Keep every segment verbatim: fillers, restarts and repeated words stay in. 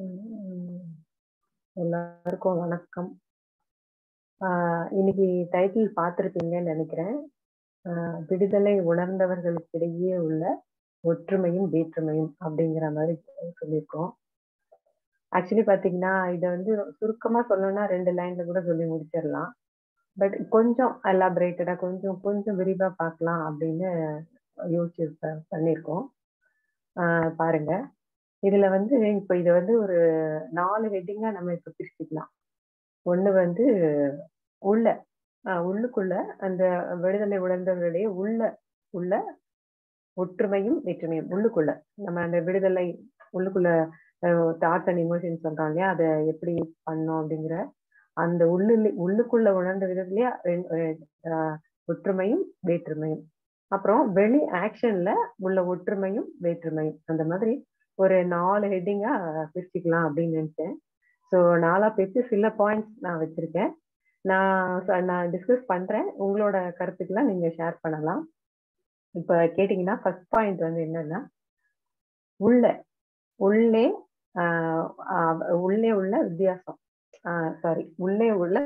ம். எல்லாருக்கும் வணக்கம். ஆஹ் இன்னைக்கு டைட்டில் பார்த்திருப்பீங்கன்னு நினைக்கிறேன். ஆஹ் விடுதலை உணர்ந்தவர்களுக்கிடையே உள்ள ஒற்றுமையும் வேற்றுமையும் அப்படிங்கிற மாதிரி சொல்லியிருக்கோம். ஆக்சுவலி பாத்தீங்கன்னா இதை வந்து சுருக்கமா சொல்லணும்னா ரெண்டு லைன்ல கூட சொல்லி முடிச்சிடலாம். பட் கொஞ்சம் எலாபரேட்டடா கொஞ்சம் கொஞ்சம் விரிவா பார்க்கலாம் அப்படின்னு யோசிச்சு பண்ணியிருக்கோம். ஆஹ் பாருங்க, இதுல வந்து இப்ப இதை வந்து ஒரு நாலு ஹெட்டிங்கா நம்ம இப்ப பிரிச்சுக்கலாம். ஒண்ணு வந்து உள்ள ஆஹ் உள்ளுக்குள்ள அந்த விடுதலை உணர்ந்தவர்களுடைய உள்ள உள்ள ஒற்றுமையும் வேற்றுமையும். உள்ளுக்குள்ள நம்ம அந்த விடுதலை உள்ளுக்குள்ள தாட்ஸ் அண்ட் இமோஷன்ஸ் சொல்றோம் இல்லையா, அதை எப்படி பண்ணோம் அப்படிங்கிற அந்த உள்ளு உள்ளுக்குள்ள உணர்ந்த விதத்துலயே ஒற்றுமையும் வேற்றுமையும். அப்புறம் வெளி ஆக்ஷன்ல உள்ள ஒற்றுமையும் வேற்றுமையும். அந்த மாதிரி ஒரு நாலு ஹெட்டிங்கா பிரிச்சுக்கலாம் அப்படின்னு நினைச்சேன். ஸோ நாலா பிரித்து சில பாயிண்ட்ஸ் நான் வச்சிருக்கேன். நான் நான் டிஸ்கஸ் பண்றேன், உங்களோட கருத்துக்கெல்லாம் நீங்க ஷேர் பண்ணலாம். இப்ப கேட்டீங்கன்னா ஃபர்ஸ்ட் பாயிண்ட் வந்து என்னன்னா, உள்ள உள்ளே ஆஹ் உள்ளே உள்ள வித்தியாசம் ஆஹ் சாரி உள்ளே உள்ள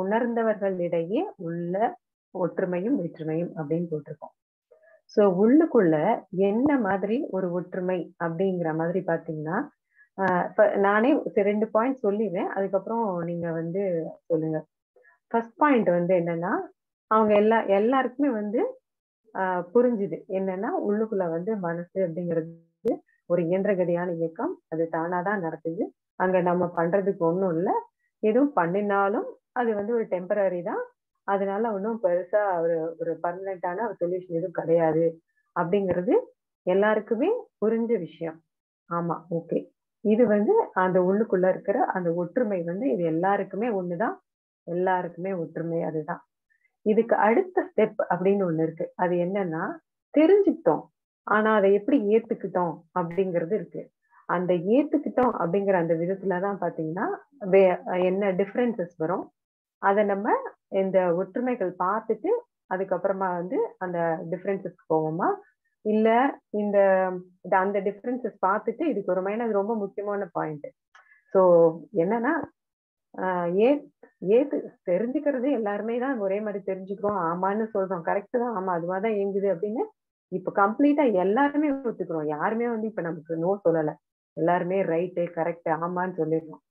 உணர்ந்தவர்களிடையே உள்ள ஒற்றுமையும் வேற்றுமையும் அப்படின்னு போட்டிருக்கோம். சோ உள்ளுக்குள்ள என்ன மாதிரி ஒரு ஒற்றுமை அப்படிங்கிற மாதிரி பாத்தீங்கன்னா, ஆஹ் நானே ரெண்டு பாயிண்ட் சொல்லிடுறேன், அதுக்கப்புறம் நீங்க வந்து சொல்லுங்க. ஃபர்ஸ்ட் பாயிண்ட் வந்து என்னன்னா, அவங்க எல்லா எல்லாருக்குமே வந்து ஆஹ் புரிஞ்சுது என்னன்னா, உள்ளுக்குள்ள வந்து மனசு அப்படிங்கிறது ஒரு இயந்திரகதியான இயக்கம், அது தானாதான் நடக்குது. அங்க நம்ம பண்றதுக்கு ஒண்ணும் இல்லை, எதுவும் பண்ணினாலும் அது வந்து ஒரு டெம்பரரி தான், அதனால ஒன்றும் பெருசா ஒரு ஒரு பர்மனண்டான ஒரு சொல்யூஷன் எதுவும் கிடையாது அப்படிங்கிறது எல்லாருக்குமே புரிஞ்ச விஷயம். ஆமா, ஓகே. இது வந்து அந்த உள்ளுக்குள்ள இருக்கிற அந்த ஒற்றுமை வந்து இது எல்லாருக்குமே ஒண்ணுதான், எல்லாருக்குமே ஒற்றுமை அதுதான். இதுக்கு அடுத்த ஸ்டெப் அப்படின்னு ஒண்ணு இருக்கு. அது என்னன்னா, தெரிஞ்சுக்கிட்டோம் ஆனா அதை எப்படி ஏத்துக்கிட்டோம் அப்படிங்கிறது இருக்கு. அந்த ஏத்துக்கிட்டோம் அப்படிங்கிற அந்த விதத்துலதான் பாத்தீங்கன்னா என்ன டிஃபரன்சஸ் வரும். அதை நம்ம இந்த ஒற்றுமைகள் பார்த்துட்டு அதுக்கப்புறமா வந்து அந்த டிஃபரன்சஸ்க்கு போவோமா, இல்ல இந்த அந்த டிஃபரன்சஸ் பார்த்துட்டு இதுக்கு ஒரு மைண்ட். அது ரொம்ப முக்கியமான பாயிண்ட். ஸோ என்னன்னா, ஏ ஏத்து தெரிஞ்சுக்கிறது எல்லாருமே தான் ஒரே மாதிரி தெரிஞ்சுக்கிறோம், ஆமான்னு சொல்றோம், கரெக்டு தான், ஆமா அதுவாதான் இயங்குது அப்படின்னு இப்ப கம்ப்ளீட்டா எல்லாருமே ஒத்துக்கிறோம். யாருமே வந்து இப்ப நமக்கு நோ சொல்லலை, எல்லாருமே ரைட்டு கரெக்ட் ஆமான்னு சொல்லிடுறோம்.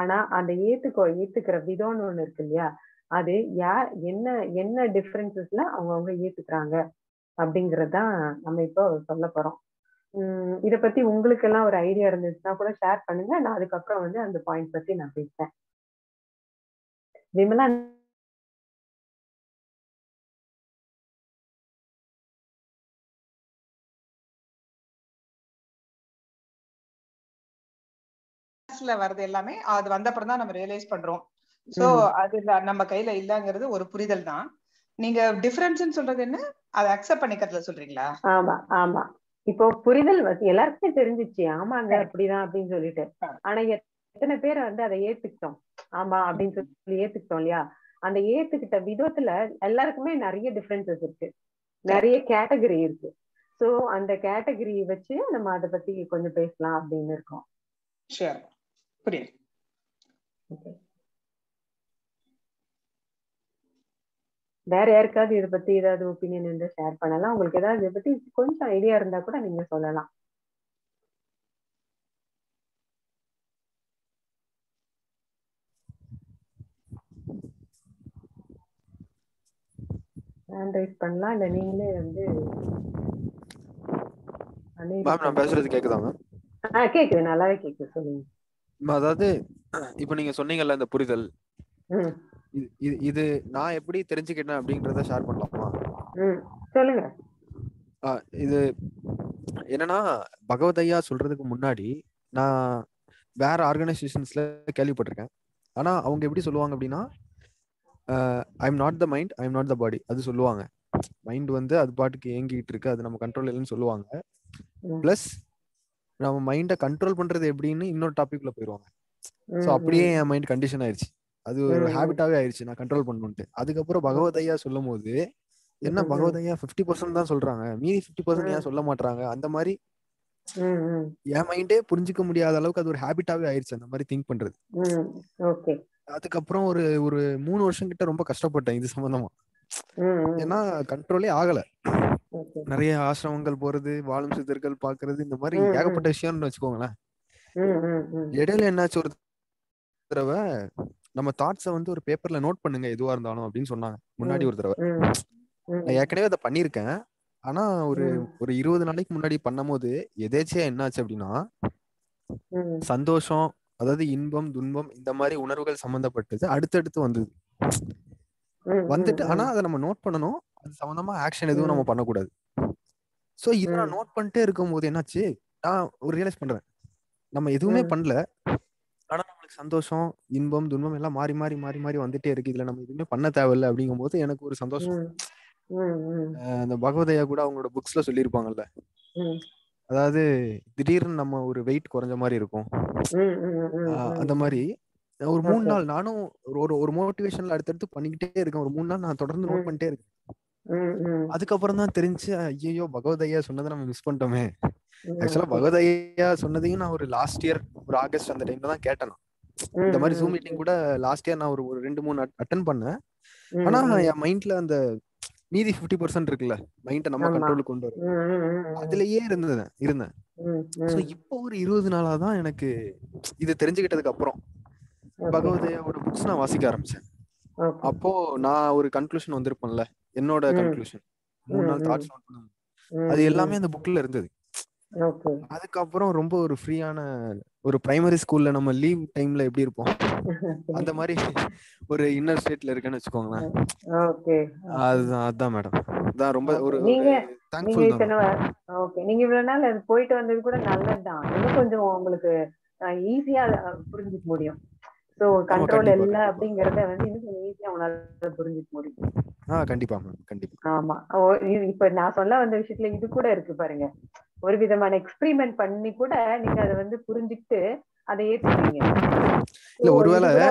ஆனா அந்த ஏத்துக்கோ ஏத்துக்கிற விதம்னு ஒண்ணு இருக்கு இல்லையா, அது யார் என்ன என்ன டிஃபரன்சஸ்ல அவங்கவுங்க ஏத்துக்கிறாங்க அப்படிங்கறதுதான் நம்ம இப்போ சொல்ல போறோம். உம் இதை பத்தி உங்களுக்கு எல்லாம் ஒரு ஐடியா இருந்துச்சுன்னா கூட ஷேர் பண்ணுங்க. நான் அதுக்கப்புறம் வந்து அந்த பாயிண்ட் பத்தி நான் பேசுறேன். விமலா, வருது எல்லாமே அது வந்தப்புறம் தான் நம்ம ரியலைஸ் பண்றோம். சோ அது நம்ம கையில இல்லங்கிறது ஒரு புரிதல் தான். நீங்க டிஃபரன்ஸ் சொல்றது என்ன, அதை அக்செப்ட் பண்ணிக்கிறதுல சொல்றீங்களா? ஆமா ஆமா, இப்போ புரிதல் எல்லாருக்குமே தெரிஞ்சிச்சு, ஆமாங்க அப்படிதான் அப்படின்னு சொல்லிட்டு. ஆனா எத்தனை பேரை வந்து அதை ஏத்துக்கிட்டோம், ஆமா அப்படின்னு சொல்லி ஏத்துக்கிட்டோம் இல்லையா. அந்த ஏத்துக்கிட்ட விதத்துல எல்லாருக்குமே நிறைய டிஃபரன்சஸ் இருக்கு, நிறைய கேட்டகரி இருக்கு. சோ அந்த கேட்டகரி வச்சு நம்ம அதை பத்தி கொஞ்சம் பேசலாம் அப்படின்னு இருக்கோம். வேற யாருக்காவது இதை பத்தி ஏதாவது ஒப்பீனியன் இருந்தா ஷேர் பண்ணலாம். உங்களுக்கு ஏதாவது இதை பத்தி கொஞ்சம் ஐடியா இருந்தா கூட நீங்க சொல்லலாம். ஹேண்ட் ரைஸ் பண்ணலாம், இல்ல நீங்களே வந்து நான் பேசுறது கேக்குதா? கேக்குது, நல்லாவே கேக்குது, சொல்லுங்க. அதாவது இப்ப நீங்க சொன்னீங்கல்ல இந்த புரிதல், இது நான் எப்படி தெரிஞ்சுக்கிட்டேன் அப்படிங்கறத ஷேர் பண்ணலாமா? சொல்லுங்க. இது என்னன்னா, பகவதையா சொல்றதுக்கு முன்னாடி நான் வேற ஆர்கனைசேஷன்ஸ்ல கேள்விப்பட்டிருக்கேன். ஆனா அவங்க எப்படி சொல்லுவாங்க அப்படின்னா, I am not the mind, I am not the body அது சொல்லுவாங்க. மைண்ட் வந்து அது பாட்டுக்கு இயங்கிட்டு இருக்கு, அது நம்ம கண்ட்ரோல் இல்லைன்னு சொல்லுவாங்க. பிளஸ் நம்ம மைண்டை கண்ட்ரோல் பண்றது எப்படின்னு இன்னொரு டாபிக்ல போயிருவாங்க. ஸோ அப்படியே என் மைண்ட் கண்டிஷன் ஆயிடுச்சு, அது ஒரு ஹேபிட்டாவே ஆயிடுச்சு நான் கண்ட்ரோல் பண்ணுன்ட்டு. அதுக்கப்புறம் பகவதையா சொல்லும் போது என்ன பகவதையா ஃபிஃப்டி பர்சன்ட் தான் சொல்றாங்க, மீதி ஃபிஃப்டி பர்சன்ட் ஏன் சொல்ல மாட்டாங்க, அந்த மாதிரி என் மைண்டே புரிஞ்சுக்க முடியாத அளவுக்கு அது ஒரு ஹேபிட்டாவே ஆயிடுச்சு அந்த மாதிரி திங்க் பண்றது. அதுக்கப்புறம் ஒரு ஒரு மூணு வருஷம் கிட்ட ரொம்ப கஷ்டப்பட்டேன் இது சம்பந்தமா, ஏன்னா கண்ட்ரோலே ஆகல. நிறைய ஆசிரமங்கள் போறது, வாழும் சித்தர்கள் பாக்குறது, இந்த மாதிரி ஏகப்பட்ட விஷயம்னு வச்சுக்கோங்களேன். இடையில என்னாச்சு, ஒரு தடவை நம்ம தாட்ஸை வந்து ஒரு பேப்பர்ல நோட் பண்ணுங்க எதுவா இருந்தாலும் அப்படின்னு சொன்னாங்க முன்னாடி ஒரு தடவை. நான் ஏற்கனவே அதை பண்ணிருக்கேன், ஆனா ஒரு ஒரு இருபது நாளைக்கு முன்னாடி பண்ணும் போது எதேச்சியா என்னாச்சு அப்படின்னா, சந்தோஷம், அதாவது இன்பம் துன்பம் இந்த மாதிரி உணர்வுகள் சம்பந்தப்பட்டது அடுத்தடுத்து வந்தது வந்துட்டு. ஆனா அதை நம்ம நோட் பண்ணணும், அது சம்பந்தமா ஆக்ஷன் எதுவும் நம்ம பண்ணக்கூடாது. சோ இதை நான் நோட் பண்ணிட்டே இருக்கும் போது என்னாச்சு, நான் ஒரு ரியலைஸ் பண்றேன் நம்ம எதுவுமே பண்ணல, ஆனா நம்மளுக்கு சந்தோஷம் இன்பம் துன்பம் எல்லாம் மாறி மாறி மாறி மாறி வந்துட்டே இருக்கு, இதுல நம்ம எதுவுமே பண்ண தேவையில்லை அப்படிங்கும் போது எனக்கு ஒரு சந்தோஷம். அந்த பகவதையா கூட அவங்களோட புக்ஸ்ல சொல்லியிருப்பாங்கல்ல, அதாவது திடீர்னு நம்ம ஒரு வெயிட் குறைஞ்ச மாதிரி இருக்கும். அந்த மாதிரி ஒரு மூணு நாள் நானும் ஒரு ஒரு மோட்டிவேஷன்ல அடுத்தடுத்து பண்ணிக்கிட்டே இருக்கேன். ஒரு மூணு நாள் நான் தொடர்ந்து நோட் பண்ணிட்டே இருக்கேன். அதுக்கப்புறம் தான் தெரிஞ்சு, ஐயோ பகவதையா சொன்னதை நம்ம மிஸ் பண்ணிட்டோமே. ஆக்சுவலா பகவதையா சொன்னதையும் நான் ஒரு லாஸ்ட் இயர் ஒரு ஆகஸ்ட் அந்த டைம்ல தான் கேட்டேன். இந்த மாதிரி ஜூம் மீட்டிங் கூட லாஸ்ட் இயர் நான் ஒரு ஒரு ரெண்டு மூணு அட்டன் பண்ணேன். ஆனா என் மைண்ட்ல அந்த மீதி ஃபிஃப்டி பர்சன்ட் இருக்குல்ல, மைண்டை நம்ம கண்ட்ரோலுக்கு கொண்டு வரும், அதுலயே இருந்தது இருந்தேன். ஸோ இப்போ ஒரு இருபது நாளா தான் எனக்கு இது தெரிஞ்சுக்கிட்டதுக்கு அப்புறம் பகவதையோட புக்ஸ் நான் வாசிக்க ஆரம்பிச்சேன். அப்போ நான் ஒரு கன்க்ளூஷன் வந்திருப்பேன்ல, என்னோட கன்க்ளூஷன் மூணு நாள் தாட்ஸ் நோட் பண்ணுவேன், அது எல்லாமே அந்த புக்ல இருந்தது. அதுக்கப்புறம் ரொம்ப ஒரு ஃப்ரீயான ஒரு பிரைமரி ஸ்கூல்ல நம்ம லீவ் டைம்ல எப்படி இருப்போம் அந்த மாதிரி ஒரு இன்னர் ஸ்டேட்ல இருக்கேன்னு வச்சுக்கோங்களேன். அதுதான் அதுதான் மேடம், அதான் ரொம்ப ஒரு தேங்க்ஃபுல் தான். ஓகே, நீங்க இவ்வளவு நாள் அது போயிட்டு வந்தது கூட நல்லதுதான், இன்னும் கொஞ்சம் உங்களுக்கு ஈஸியா புரிஞ்சுக்க முடியும். சோ கண்ட்ரோல் இல்ல அப்படிங்கறத வந்து இன்னும் கொஞ்சம் ஈஸியா உங்களால புரிஞ்சுக்க முடியும். ஆஹ் கண்டிப்பா மேம், கண்டிப்பா. ஆமா, இப்ப நான் சொல்ல வந்த விஷயத்துல இது கூட இருக்கு பாருங்க, ஒரு விதமான எக்ஸ்பிரிமெண்ட் பண்ணி கூட நீங்க அதை வந்து புரிஞ்சுக்கிட்டு அதை ஏத்துறீங்க இல்ல. ஒருவேளை இப்போ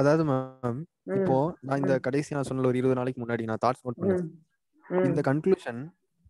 அதாவது மேம், இப்போ நான் இந்த கடைசி நான் சொன்ன ஒரு இருபது நாளைக்கு முன்னாடி நான் தாட்ஸ் நோட் பண்ணேன். இந்த கன்க்ளூஷன்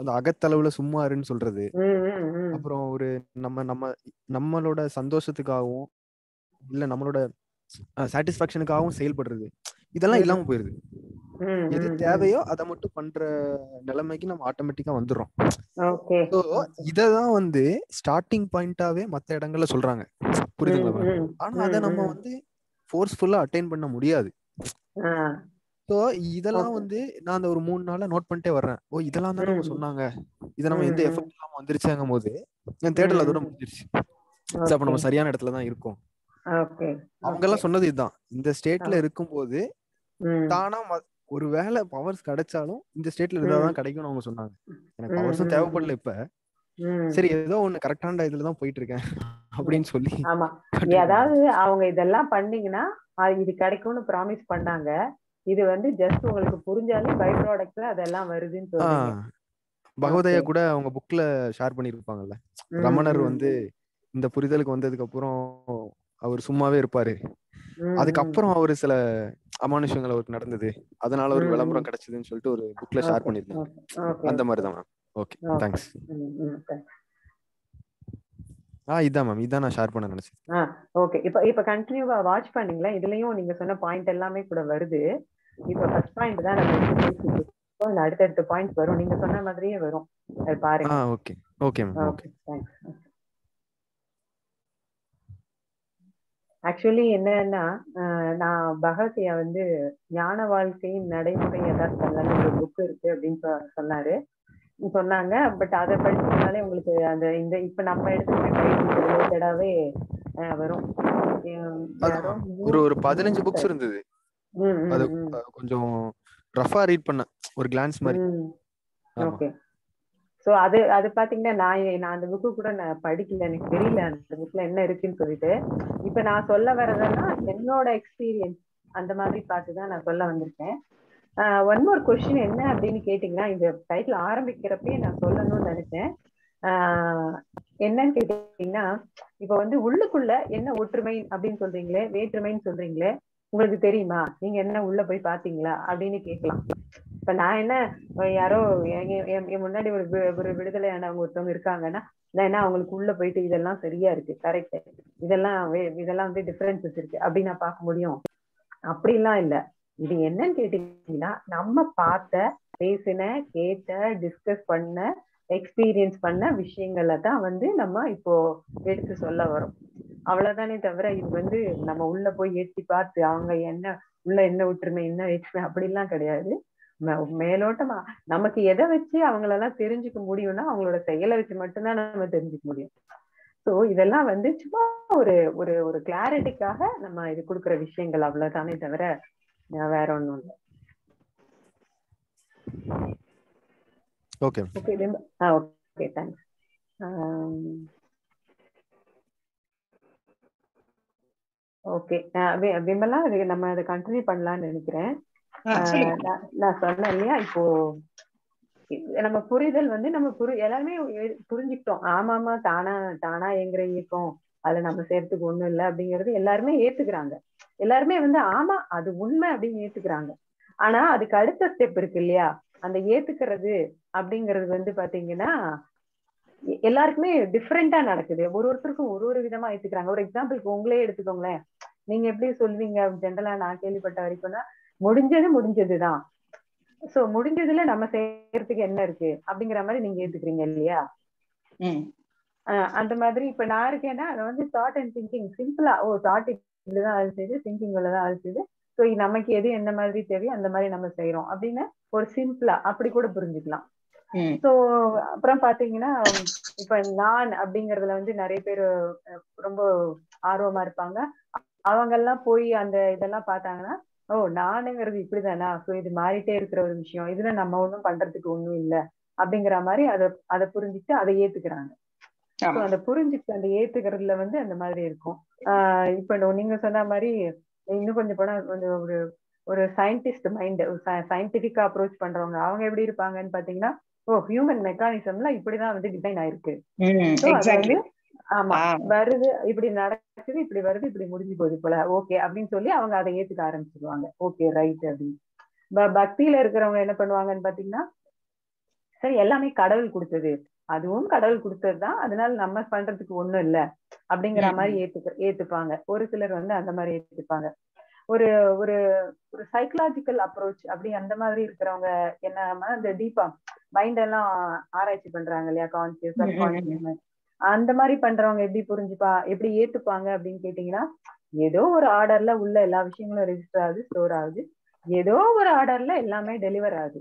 அந்த அகத்தளவுல சும்மா இருன்னு சொல்றது, அப்புறம் ஒரு நம்ம நம்ம நம்மளோட சந்தோஷத்துக்காகவும் இல்ல நம்மளோட சாட்டிஸ்பாக்சனுக்காகவும் செயல்படுறது, இதெல்லாம் இல்லாம போயிருது. எது தேவையோ அதை மட்டும் பண்ற நிலைமைக்கு நம்ம ஆட்டோமேட்டிக்கா வந்துடுறோம். சோ இததான் வந்து ஸ்டார்டிங் பாயிண்டாவே மத்த இடங்கள்ல சொல்றாங்க, புரியுதுங்களா? ஆனா அதை நம்ம வந்து ஃபோர்ஸ்ஃபுல்லா அட்டைன் பண்ண முடியாது. சோ இதெல்லாம் வந்து நான் அந்த ஒரு மூணு நாளா நோட் பண்ணிட்டே வர்றேன். ஓ, இதெல்லாம் தானே அவங்க சொன்னாங்க, இதை நம்ம எந்த எஃபெக்ட் இல்லாம வந்துருச்சாங்க போது என் தேடல் அதோட முடிஞ்சிருச்சு. அப்ப நம்ம சரியான இடத்துலதான் இருக்கோம். அவங்க எல்லாம் சொன்னது இதுதான், இந்த ஸ்டேட்ல இருக்கும் போது தானா ஒருவேளை பவர்ஸ் கிடைச்சாலும் இந்த ஸ்டேட்ல இருந்தாதான் கிடைக்கும்னு அவங்க சொன்னாங்க. எனக்கு பவர்ஸும் தேவைப்படல, இப்ப சரி ஏதோ ஒண்ணு கரெக்டான இதுலதான் போயிட்டு இருக்கேன் அப்படின்னு சொல்லி. ஆமா, அதாவது அவங்க இதெல்லாம் பண்ணீங்கன்னா இது கிடைக்கும்னு ப்ராமிஸ் பண்ணாங்க. இது வந்து ஜஸ்ட் உங்களுக்கு புரிஞ்சாலும் பை ப்ராடக்ட்ல அதெல்லாம் வருதுன்னு சொல்றாங்க. பகவதையா கூட அவங்க புக்ல ஷேர் பண்ணிருப்பாங்கல்ல, ரமணர் வந்து இந்த புரிதலுக்கு வந்ததுக்கு அப்புறம் அவர் சும்மாவே இருப்பாரு, அதுக்கப்புறம் அவரு சில அமானுஷங்கள் அவருக்கு நடந்தது, அதனால ஒரு விளம்பரம் கிடைச்சதுன்னு சொல்லிட்டு ஒரு புக்ல ஷேர் பண்ணிருந்தாங்க. அந்த மாதிரிதான் மேம். Okay, thanks. ஆ, இதான் மேம், இதான் நான் ஷேர் பண்ண நினைச்சேன். ஆ, ஓகே. இப்போ இப்போ கண்டினியூவா வாட்ச் பண்ணீங்களா? இதுலயும் நீங்க சொன்ன பாயிண்ட் எல்லாமே கூட வருது. இப்போ ஃபர்ஸ்ட் பாயிண்ட் தான் நம்ம பேசிட்டோம், அடுத்தடுத்த பாயிண்ட் வரும், நீங்க சொன்ன மாதிரியே வரும், அது பாருங்க. Ah, okay okay ma'am, okay, thanks. Actually என்னன்னா, நான் பகவதியா வந்து ஞான வாழ்க்கையின் நடைமுறை யதார்த்தம்னு ஒரு புக் இருக்கு அப்படின்னு சொன்னாரு சொன்னாங்க பட் அதை படிச்சதுனாலே உங்களுக்கு அந்த இந்த இப்ப நம்ம எடுத்துக்கிட்டாவே வரும். ஒரு ஒரு பதினஞ்சு புக்ஸ் இருந்தது, அது கொஞ்சம் ரஃபா ரீட் பண்ண ஒரு கிளான்ஸ் மாதிரி. ஓகே, So அது அது பாத்தீங்கன்னா நான் நான் அந்த புக்கு கூட நான் படிக்கல, எனக்கு தெரியல அந்த புக்ல என்ன இருக்குன்னு சொல்லிட்டு. இப்ப நான் சொல்ல வரதுன்னா என்னோட எக்ஸ்பீரியன்ஸ் அந்த மாதிரி பார்த்துதான் நான் சொல்ல வந்திருக்கேன். ஒன் மோர் கொஸ்டின் என்ன அப்படின்னு கேட்டீங்கன்னா, இந்த டைட்டில் ஆரம்பிக்கிறப்பே நான் சொல்லணும்னு நினைச்சேன். ஆஹ் என்னன்னு கேட்டீங்கன்னா, இப்ப வந்து உள்ளுக்குள்ள என்ன ஒற்றுமை அப்படின்னு சொல்றீங்களே, வேற்றுமைன்னு சொல்றீங்களே, உங்களுக்கு தெரியுமா? நீங்க என்ன உள்ள போய் பாத்தீங்களா அப்படின்னு கேட்கலாம். இப்ப நான் என்ன யாரோ என் முன்னாடி ஒரு ஒரு விடுதலையானவங்க ஒருத்தவங்க இருக்காங்கன்னா, நான் என்ன அவங்களுக்கு உள்ள போயிட்டு இதெல்லாம் சரியா இருக்கு, கரெக்ட், இதெல்லாம் இதெல்லாம் வந்து டிஃபரன்சஸ் இருக்கு அப்படின்னு நான் பார்க்க முடியும்? அப்படிலாம் இல்லை. இது என்னன்னு கேட்டீங்கன்னா, நம்ம பார்த்த, பேசின, கேட்ட, டிஸ்கஸ் பண்ண, எக்ஸ்பீரியன்ஸ் பண்ண விஷயங்களை தான் வந்து நம்ம இப்போ எடுத்து சொல்ல வரோம், அவ்வளவுதானே தவிர இது வந்து நம்ம உள்ள போய் எட்டி பார்த்து அவங்க என்ன உள்ள என்ன ஒற்றுமை என்ன வேற்றுமை அப்படிலாம் கிடையாது. மேலோட்டமா நமக்கு எதை வச்சு அவங்களெல்லாம் தெரிஞ்சுக்க முடியும்னா அவங்களோட செயலை வச்சு மட்டும்தான் நம்ம தெரிஞ்சுக்க முடியும். ஸோ இதெல்லாம் வந்து சும்மா ஒரு ஒரு ஒரு கிளாரிட்டிக்காக நம்ம இது கொடுக்குற விஷயங்கள், அவ்வளவுதானே தவிர வேற ஒன்றும் இல்லை. Okay. Okay. Then, ah, okay. Thanks. Um, okay. Ah, we, we mala, we, நம்ம அதை கண்டினியூ பண்ணலாம்னு நினைக்கிறேன். நான் சொன்னேன் இல்லையா, இப்போ நம்ம புரிதல் வந்து நம்ம புரி எல்லாருமே புரிஞ்சுக்கிட்டோம். ஆமாமா, தானா தானா எங்கிற இயக்கம் அதுல நம்ம சேர்த்துக்கு ஒண்ணும் இல்லை அப்படிங்கிறது எல்லாருமே ஏத்துக்கிறாங்க. எல்லாருமே வந்து ஆமா அது உண்மை அப்படின்னு ஏத்துக்கிறாங்க. ஆனா அதுக்கு அடுத்த ஸ்டெப் இருக்கு இல்லையா, அந்த ஏத்துக்கிறது அப்படிங்கிறது வந்து பாத்தீங்கன்னா எல்லாருக்குமே டிஃப்ரெண்டா நடக்குது. ஒரு ஒருத்தருக்கும் ஒரு ஒரு விதமா ஏத்துக்கிறாங்க. ஒரு எக்ஸாம்பிளுக்கு உங்களே எடுத்துக்கோங்களேன். நீங்க எப்படி சொல்லுவீங்க? ஜென்ரலா நான் கேள்விப்பட்ட வரைக்கும்னா முடிஞ்சது முடிஞ்சதுதான். சோ முடிஞ்சதுல நம்ம செய்யறதுக்கு என்ன இருக்கு அப்படிங்கிற மாதிரி நீங்க ஏத்துக்கிறீங்க இல்லையா? ஆஹ் அந்த மாதிரி இப்ப நான் இருக்கேன்னா அதை வந்து தாட் அண்ட் திங்கிங் சிம்பிளா, ஓ தாட் இதுலதான் அது செய்யுது, திங்கிங் உள்ளதான் அது செய்யுது, ஸோ நமக்கு எது என்ன மாதிரி தேவையோ அந்த மாதிரி நம்ம செய்யறோம் அப்படின்னு ஒரு சிம்பிளா அப்படி கூட புரிஞ்சுக்கலாம். ஸோ அப்புறம் பாத்தீங்கன்னா இப்ப நான் அப்படிங்கறதுல வந்து நிறைய பேர் ரொம்ப ஆர்வமா இருப்பாங்க. அவங்க எல்லாம் போய் அந்த இதெல்லாம் பார்த்தாங்கன்னா, ஓ நானுங்கிறது இப்படிதானா, ஸோ இது மாறிட்டே இருக்கிற ஒரு விஷயம், இதுல நம்ம ஒன்றும் பண்றதுக்கு ஒண்ணும் இல்லை அப்படிங்கிற மாதிரி அதை அதை புரிஞ்சுட்டு அதை ஏத்துக்கிறாங்க. ஸோ அதை புரிஞ்சுட்டு அந்த ஏத்துக்கிறதுல வந்து அந்த மாதிரி இருக்கும். ஆஹ் இப்ப நீங்க சொன்ன மாதிரி இன்னும் கொஞ்சம் போனா கொஞ்சம் ஒரு ஒரு சயின்டிஸ்ட் மைண்ட், சயின்டிபிக்கா அப்ரோச் பண்றவங்க அவங்க எப்படி இருப்பாங்கன்னு பாத்தீங்கன்னா, ஓ ஹியூமன் மெக்கானிசம்ல இப்படிதான் வந்து டிசைன் ஆயிருக்கு, ஆமா வருது, இப்படி நடக்குது, இப்படி வருது, இப்படி முடிஞ்சு போகுது போல, ஓகே அப்படின்னு சொல்லி அவங்க அதை ஏத்துக்க ஆரம்பிச்சிருவாங்க. ஓகே ரைட் அப்படின்னு. பக்தியில இருக்கிறவங்க என்ன பண்ணுவாங்கன்னு பாத்தீங்கன்னா, சரி எல்லாமே கடவுள் கொடுத்தது, அதுவும் கடவுள் கொடுத்ததுதான், அதனால நம்ம பண்றதுக்கு ஒண்ணும் இல்லை அப்படிங்கிற மாதிரி ஏத்து ஏத்துப்பாங்க ஒரு சிலர் வந்து அந்த மாதிரி ஏத்துப்பாங்க. ஒரு ஒரு ஒரு சைக்கலாஜிக்கல் அப்ரோச் அப்படி அந்த மாதிரி இருக்கிறவங்க என்ன, இந்த டீப்பா மைண்ட் எல்லாம் ஆராய்ச்சி பண்றாங்க இல்லையா, கான்சியஸ் சப்கான்சியஸ், அந்த மாதிரி பண்றவங்க எப்படி புரிஞ்சுப்பா எப்படி ஏத்துப்பாங்க அப்படின்னு கேட்டீங்கன்னா, ஏதோ ஒரு ஆர்டர்ல உள்ள எல்லா விஷயங்களும் ரெஜிஸ்டர் ஆகுது, ஸ்டோர் ஆகுது, ஏதோ ஒரு ஆர்டர்ல எல்லாமே டெலிவர் ஆகுது.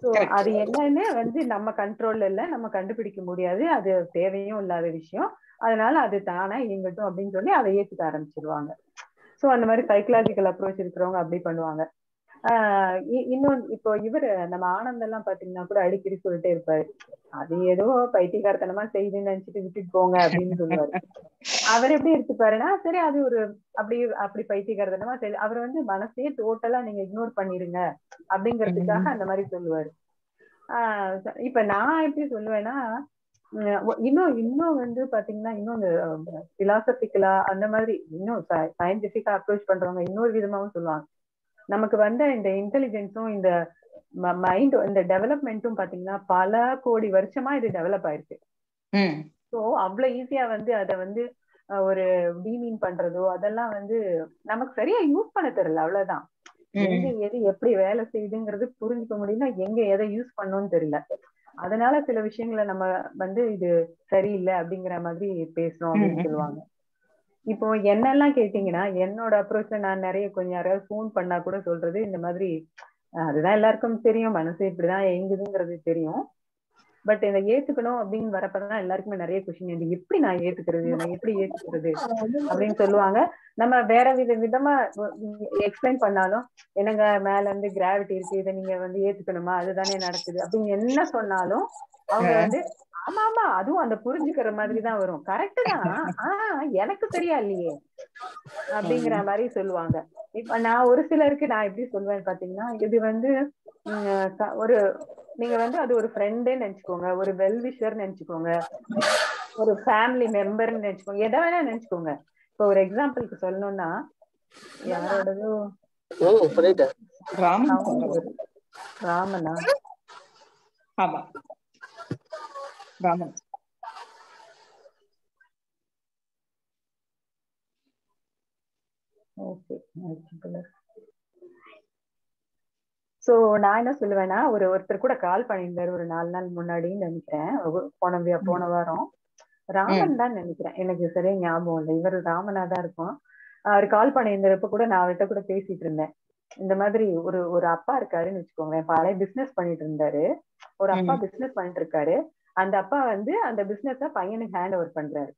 சோ அது என்னன்னு வந்து நம்ம கண்ட்ரோல்ல இல்ல, நம்ம கண்டுபிடிக்க முடியாது, அது தேவையும் இல்லாத விஷயம், அதனால அது தானா இயங்கட்டும் அப்படின்னு சொல்லி அதை ஏத்துக்க ஆரம்பிச்சிருவாங்க. சோ அந்த மாதிரி சைக்கலாஜிக்கல் அப்ரோச் இருக்கிறவங்க அப்படி பண்ணுவாங்க. ஆஹ் இன்னொன்னு இப்போ இவர் நம்ம ஆனந்த எல்லாம் பாத்தீங்கன்னா கூட அடிக்கடி சொல்லிட்டே இருப்பாரு, அது ஏதோ பைத்தியகாரத்தனமா செய்துன்னு நினைச்சிட்டு விட்டுட்டு போங்க அப்படின்னு சொல்லுவாரு. அவர் எப்படி எடுத்துப்பாருன்னா, சரி அது ஒரு அப்படி அப்படி பைத்தியகாரத்தனமா செய்து, அவர் வந்து மனசையே டோட்டலா நீங்க இக்னோர் பண்ணிருங்க அப்படிங்கறதுக்காக அந்த மாதிரி சொல்லுவாரு. ஆஹ் இப்ப நான் எப்படி சொல்லுவேன்னா, இன்னும் இன்னும் வந்து பாத்தீங்கன்னா இன்னொன்னு பிலாசபிக்கலா அந்த மாதிரி இன்னும் சயின்டிபிக்கா அப்ரோச் பண்றவங்க இன்னொரு விதமாவும் சொல்லுவாங்க. நமக்கு வந்த இந்த இன்டெலிஜென்ஸும் இந்த மைண்ட் இந்த டெவலப்மெண்ட்டும் பாத்தீங்கன்னா பல கோடி வருஷமா இது டெவலப் ஆயிருக்கு. ஸோ அவ்வளவு ஈஸியா வந்து அதை வந்து ஒரு டீமீன் பண்றதோ அதெல்லாம் வந்து நமக்கு சரியா யூஸ் பண்ண தெரியல, அவ்வளவுதான். எங்க எது எப்படி வேலை செய்யுதுங்கிறது புரிஞ்சுக்க முடியும்னா எங்க எதை யூஸ் பண்ணணும்னு தெரியல. அதனால சில விஷயங்களை நம்ம வந்து இது சரியில்லை அப்படிங்கிற மாதிரி பேசணும் அப்படின்னு சொல்லுவாங்க. இப்போ என்னெல்லாம் கேட்டீங்கன்னா, என்னோட அப்ரோச்ல நான் நிறைய கொஞ்சம் யாராவது ஃபோன் பண்ணா கூட சொல்றது இந்த மாதிரி, அதுதான் எல்லாருக்கும் தெரியும், மனசு இப்படிதான் எங்குதுங்கிறது தெரியும், பட் இதை ஏத்துக்கணும் அப்படின்னு வரப்பதான் எல்லாருக்குமே நிறைய கொஸ்டின், இது எப்படி நான் ஏத்துக்கிறது, நான் எப்படி ஏத்துக்கிறது அப்படின்னு சொல்லுவாங்க. நம்ம வேற வித விதமா எக்ஸ்பிளைன் பண்ணாலும், என்னங்க மேல இருந்து கிராவிட்டி இருக்கு, இதை நீங்க வந்து ஏத்துக்கணுமா, அதுதானே நடக்குது அப்படின்னு என்ன சொன்னாலும் அவங்க வந்து ஆமா ஆமா அதுவும் அந்த புரிஞ்சுக்கிற மாதிரிதான் வரும். கரெக்ட் தான், ஆஹ் எனக்கு தெரியா இல்லையே அப்படிங்கிற மாதிரி சொல்லுவாங்க. இப்ப நான் ஒரு சிலருக்கு நான் எப்படி சொல்லுவேன் பாத்தீங்கன்னா, இது வந்து ஒரு நீங்க வந்து அது ஒரு ஃப்ரெண்டுன்னு நினைச்சுக்கோங்க, ஒரு வெல்விஷர்ன்னு நினைச்சுக்கோங்க, ஒரு ஃபேமிலி மெம்பர்ன்னு நினைச்சுக்கோங்க, எதை வேணா நினைச்சுக்கோங்க. இப்ப ஒரு எக்ஸாம்பிளுக்கு சொல்லணும்னா, யாரோடதும் ராமனா ஆமா ராமன் ஓகே. சோ நான் என்ன சொல்லுவேன்னா, ஒரு ஒருத்தர் கூட கால் பண்ணியிருந்தாரு ஒரு நாலு நாள் முன்னாடின்னு நினைக்கிறேன், போன போன வாரம் ராமன் தான் நினைக்கிறேன், எனக்கு சரியா ஞாபகம் இல்லை, இவர் ராமனா தான் இருக்கும். அவர் கால் பண்ணியிருந்தப்ப கூட நான் அவர்கிட்ட கூட பேசிட்டு இருந்தேன். இந்த மாதிரி ஒரு ஒரு அப்பா இருக்காருன்னு வச்சுக்கோங்களேன், பழைய பிசினஸ் பண்ணிட்டு இருந்தாரு, ஒரு அப்பா பிசினஸ் பண்ணிட்டு இருக்காரு, அந்த அப்பா வந்து அந்த பிசினஸ பையனுக்கு ஹேண்ட் ஓவர் பண்றாரு,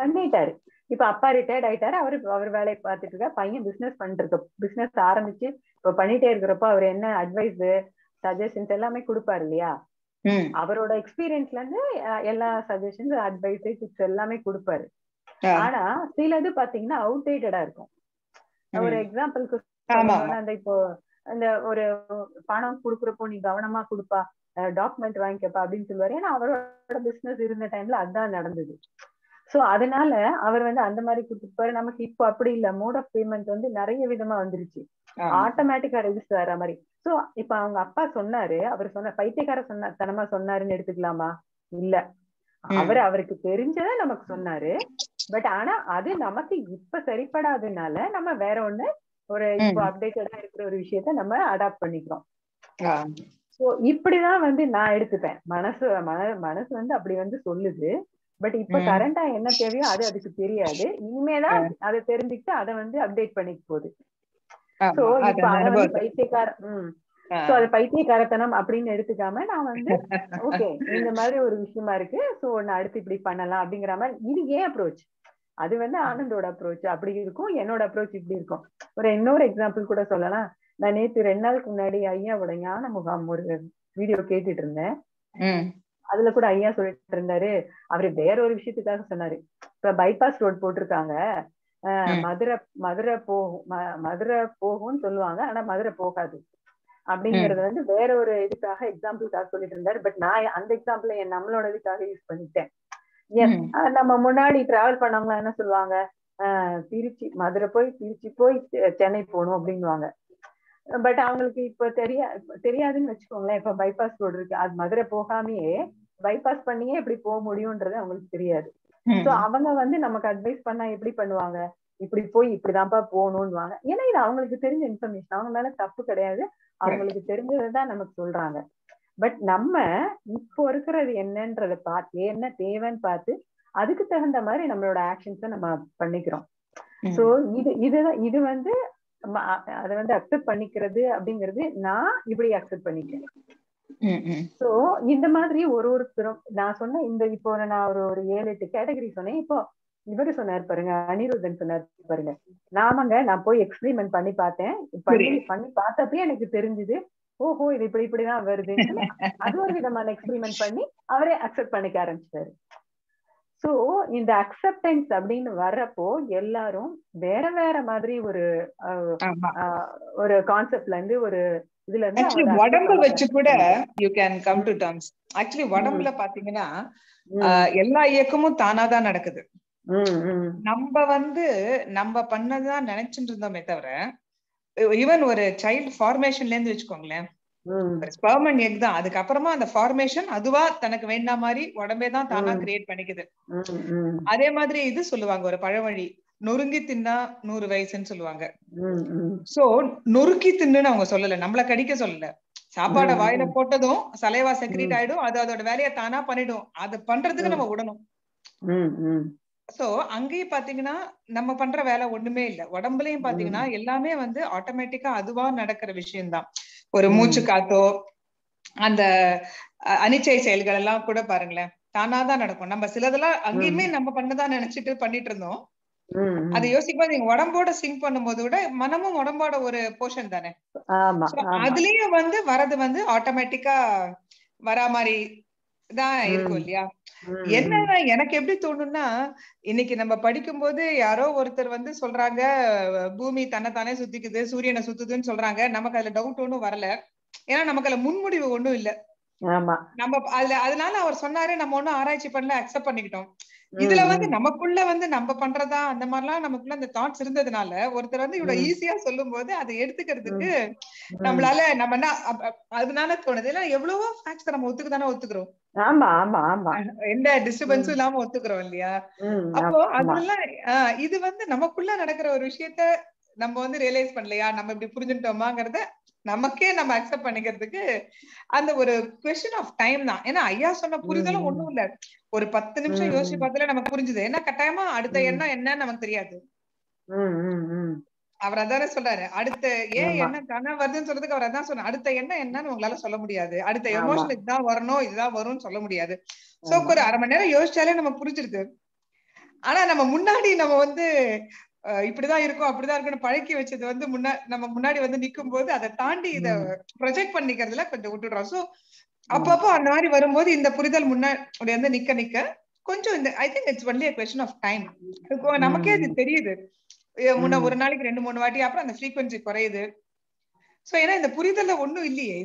பண்ணிட்டாரு. இப்ப அப்பா ரிட்டையர்ட் ஆயிட்டாரு, அவரு அவர் வேலையை பார்த்துட்டு இருக்க, பையன் பிசினஸ் பண்ணிட்டு இருக்க, பிசினஸ் ஆரம்பிச்சு இப்ப பண்ணிட்டே இருக்கிறப்ப அவர் என்ன அட்வைஸ் சஜஷன்ஸ் எல்லாமே கொடுப்பாரு இல்லையா, அவரோட எக்ஸ்பீரியன்ஸ்ல இருந்து எல்லா சஜஷன்ஸ் அட்வைஸ் டிப்ஸ் எல்லாமே கொடுப்பாரு. ஆனா சிலது பாத்தீங்கன்னா அவுடேட்டடா இருக்கும். ஒரு எக்ஸாம்பிளுக்கு அந்த இப்போ அந்த ஒரு பணம் குடுக்குறப்போ நீ கவனமா குடுப்பா, டாக்குமெண்ட் வாங்கிக்கப்பா அப்படின்னு சொல்லுவாரு. ஏன்னா அவரோட பிசினஸ் இருந்த டைம்ல அதுதான் நடந்தது. சோ அதனால அவர் வந்து அந்த மாதிரி கொடுத்துருப்பாரு. நமக்கு இப்போ அப்படி இல்ல, மோட் ஆஃப் பேமெண்ட் வந்து நிறைய விதமா வந்துருச்சு, ஆட்டோமேட்டிக்கா ரெஜிஸ்டர் ஆற மாதிரி. சோ இப்ப அவங்க அப்பா சொன்னாரு, அவர் சொன்ன பைத்தியக்கார சொன்ன தனமா சொன்னாருன்னு எடுத்துக்கலாமா? இல்ல, அவரு அவருக்கு தெரிஞ்சதை நமக்கு சொன்னாரு. பட் ஆனா அது நமக்கு இப்ப சரிப்படாததுனால நம்ம வேற ஒண்ணு, ஒரு இப்போ அப்டேட்டடா இருக்கிற ஒரு விஷயத்த நம்ம அடாப்ட் பண்ணிக்கிறோம். சோ இப்படிதான் வந்து நான் எடுத்துப்பேன். மனசு மன மனசு வந்து அப்படி வந்து சொல்லுது. பட் இப்ப கரண்டா என்ன தேவையோ அது அதுக்கு தெரியாது, இனிமேதான் அதை தெரிஞ்சுக்கிட்டு அதை வந்து அப்டேட் பண்ணிக்க போகுது. சோ இப்ப அத வந்து பைத்தியக்கார உம் சோ அது பைத்தியக்காரத்தனம் அப்படின்னு எடுத்துக்காம நான் வந்து ஓகே இந்த மாதிரி ஒரு விஷயமா இருக்கு, சோ நான் அடுத்து இப்படி பண்ணலாம் அப்படிங்கிற மாதிரி. இது ஏன் அப்ரோச், அது வந்து ஆனந்தோட அப்ரோச் அப்படி இருக்கும், என்னோட அப்ரோச் இப்படி இருக்கும். ஒரு இன்னொரு எக்ஸாம்பிள் கூட சொல்லலாம். நான் நேற்று ரெண்டு நாளுக்கு முன்னாடி ஐயாவோட ஞான முகாம் ஒரு வீடியோ கேட்டுட்டு இருந்தேன். அதுல கூட ஐயா சொல்லிட்டு இருந்தாரு, அவரு வேற ஒரு விஷயத்துக்காக சொன்னாரு. இப்ப பைபாஸ் ரோடு போட்டிருக்காங்க, மதுரை மதுரை போகும் மதுரை போகும்னு சொல்லுவாங்க, ஆனா மதுரை போகாது அப்படிங்கறது வந்து வேற ஒரு இதுக்காக எக்ஸாம்பிளுக்காக சொல்லிட்டு இருந்தாரு. பட் நான் அந்த எக்ஸாம்பிள் என் நம்மளோட இதுக்காக யூஸ் பண்ணிட்டேன். நம்ம முன்னாடி டிராவல் பண்ணவங்க என்ன சொல்லுவாங்க, ஆஹ் திருச்சி மதுரை போய் திருச்சி போய் சென்னை போகணும் அப்படின்வாங்க. பட் அவங்களுக்கு இப்ப தெரியா தெரியாதுன்னு வச்சுக்கோங்களேன். இப்ப பைபாஸ் ரோடு இருக்கு, அது மதுரை போகாமையே பைபாஸ் பண்ணியே எப்படி போக முடியும்ன்றது அவங்களுக்கு தெரியாது. சோ அவங்க வந்து நமக்கு அட்வைஸ் பண்ணா எப்படி பண்ணுவாங்க, இப்படி போய் இப்படிதான்ப்பா போகணும்னுவாங்க. ஏன்னா இது அவங்களுக்கு தெரிஞ்ச இன்ஃபர்மேஷன், அவங்க மேல தப்பு கிடையாது, அவங்களுக்கு தெரிஞ்சதுதான் நமக்கு சொல்றாங்க. பட் நம்ம இப்போ இருக்கிறது என்னன்றத பார்த்து, என்ன தேவைன்னு பார்த்து அதுக்கு தகுந்த மாதிரி நம்மளோட ஆக்ஷன்ஸ நம்ம பண்ணிக்கிறோம். சோ இது இதுதான் இது வந்து அதை வந்து அக்செப்ட் பண்ணிக்கிறது அப்படிங்கிறது. நான் இப்படி அக்செப்ட் பண்ணிக்கிறேன். சோ இந்த மாதிரி ஒரு ஒருத்தரும் நான் சொன்ன இந்த இப்போ நான் ஒரு ஒரு ஏழு எட்டு கேட்டகரி சொன்னேன். இப்போ இவரு சொன்னார் பாருங்க, அனிருத்தன் சொன்னார் பாருங்க, நாமங்க நான் போய் எக்ஸ்பிரிமெண்ட் பண்ணி பார்த்தேன், பண்ணி பண்ணி பார்த்தப்பயே எனக்கு தெரிஞ்சுது, ஓஹோ இது இப்படி இப்படிதான் வருது. அது ஒரு விதமான எக்ஸ்பிரிமெண்ட் பண்ணி அவரே அக்செப்ட் பண்ணிக்க ஆரம்பிச்சிட்டாரு. சோ இந்த அக்செப்டன்ஸ் அப்படின்னு வர்றப்போ எல்லாரும் வேற வேற மாதிரி ஒரு ஒரு கான்செப்ட்ல இருந்து ஒரு இதுல இருந்து உடம்பு வச்சு கூட you can come to terms. Actually உடம்புல பாத்தீங்கன்னா எல்லா இயக்கமும் தானாதான் நடக்குது. நம்ம வந்து நம்ம பண்ணதான் நினைச்சுட்டு இருந்தோமே தவிர, ஈவன் ஒரு சைல்டு ஃபார்மேஷன்ல இருந்து வச்சுக்கோங்களேன், ஸ்பெர்மன் எக் தான், அதுக்கப்புறமா அந்த ஃபார்மேஷன் அதுவா தனக்கு வேண்ட மாதிரி உடம்பே தான் தானா கிரியேட் பண்ணிக்குது. அதே மாதிரி இது சொல்லுவாங்க ஒரு பழமொழி, நொறுங்கி தின்னா நூறு வயசுன்னு சொல்லுவாங்க. சோ நொறுக்கி தின்னுன்னு அவங்க சொல்லல, நம்மள கடிக்க சொல்லல, சாப்பாடை வாயில போட்டதும் சலைவா செக்ரீட் ஆயிடும், அது அதோட வேலையை தானா பண்ணிடும், அது பண்றதுக்கு நம்ம விடணும். சோ அங்கேயும் பாத்தீங்கன்னா நம்ம பண்ற வேலை ஒண்ணுமே இல்ல. உடம்புலயும் பாத்தீங்கன்னா எல்லாமே வந்து ஆட்டோமேட்டிக்கா அதுவா நடக்கிற விஷயம்தான். ஒரு மூச்சு காத்தோ அந்த அனிச்சை செயல்கள் எல்லாம் கூட பாருங்களேன் தானாதான் நடக்கும். நம்ம சிலதெல்லாம் அங்கேயுமே நம்ம பண்ணதான் நினைச்சிட்டு பண்ணிட்டு இருந்தோம். அதை யோசிக்கும்போது நீங்க உடம்போட சிங்க் பண்ணும் போது கூட மனமும் உடம்போட ஒரு போர்ஷன் தானே, அதுலயும் வந்து வரது வந்து ஆட்டோமேட்டிக்கா வரா மாதிரி தான் இருக்கும் இல்லையா? என்னன்னா எனக்கு எப்படி தோணும்னா, இன்னைக்கு நம்ம படிக்கும் போது யாரோ ஒருத்தர் வந்து சொல்றாங்க பூமி தன்னைத்தானே சுத்திக்குது, சூரியனை சுத்துதுன்னு சொல்றாங்க. நமக்கு அதுல டவுட் ஒன்னும் வரல, ஏன்னா நமக்கு அதுல முன்முடிவு ஒண்ணும் இல்ல. நம்ம அதுல அதனால அவர் சொன்னாரு, நம்ம ஒன்னும் ஆராய்ச்சி பண்ணல, அக்செப்ட் பண்ணிக்கிட்டோம். இதுல வந்து நமக்குள்ள வந்து நம்ம பண்றதா அந்த மாதிரிலாம் நமக்குள்ள அந்த தாட்ஸ் இருந்ததுனால ஒருத்தர் வந்து இவ்வளவு ஈஸியா சொல்லும் போது அதை எடுத்துக்கிறதுக்கு நம்மளால நம்ம என்ன அதனால தோணுது. ஏன்னா எவ்வளவோ ஃபேக்ட்ஸ் நம்ம ஒத்துக்கு தானே ஒத்துக்கிறோம், எந்த டிஸ்டர்பன்ஸும் இல்லாம ஒத்துக்கிறோம் இல்லையா? அப்போ அதெல்லாம் இது வந்து நமக்குள்ள நடக்கிற ஒரு விஷயத்த நம்ம வந்து ரியலைஸ் பண்ணலையா, நம்ம இப்படி புரிஞ்சுட்டோமாங்கிறத நமக்கே நம்ம அக்செப்ட் பண்ணிக்கிறதுக்கு அந்த ஒரு குவெஸ்டியன் ஆஃப் டைம் தான். ஏன்னா ஐயா சொன்ன புரிதலும் ஒண்ணும் இல்ல, ஒரு பத்து நிமிஷம் யோசிச்சு பார்த்ததுல நமக்கு புரிஞ்சுது. ஏன்னா கட்டாயமா அடுத்த எண்ணம் என்னன்னு நமக்கு தெரியாது. அவர் அதானே சொல்றாரு, அடுத்த ஏன் என்ன தானே வருதுன்னு சொல்றதுக்கு அவர் அதான் சொன்ன, அடுத்த எண்ணம் என்னன்னு உங்களால சொல்ல முடியாது, அடுத்த எமோஷன் இதுதான் வரணும் இதுதான் வரும்னு சொல்ல முடியாது. சோ ஒரு அரை மணி நேரம் யோசிச்சாலே நமக்கு புரிஞ்சிருக்கு. ஆனா நம்ம முன்னாடி நம்ம வந்து இப்படிதான் இருக்கும் அப்படிதான் இருக்கும்னு பழக்கி வச்சது வந்து முன்னா நம்ம முன்னாடி வந்து நிக்கும் போது அதை தாண்டி இதை ப்ரொஜெக்ட் பண்ணிக்கிறதுல கொஞ்சம் விட்டுடுறோம். சோ அப்பப்போ அந்த மாதிரி வரும்போது இந்த புரிதல் முன்னாடி வந்து நிக்க நிக்க கொஞ்சம் இந்த I think it's only a question of time. நமக்கே அது தெரியுது, முன்ன ஒரு நாளைக்கு ரெண்டு மூணு வாட்டி அப்புறம் அந்த ஃப்ரீக்வன்சி குறையுது. சோ ஏன்னா இந்த புரிதல்ல ஒண்ணும் இல்லையே,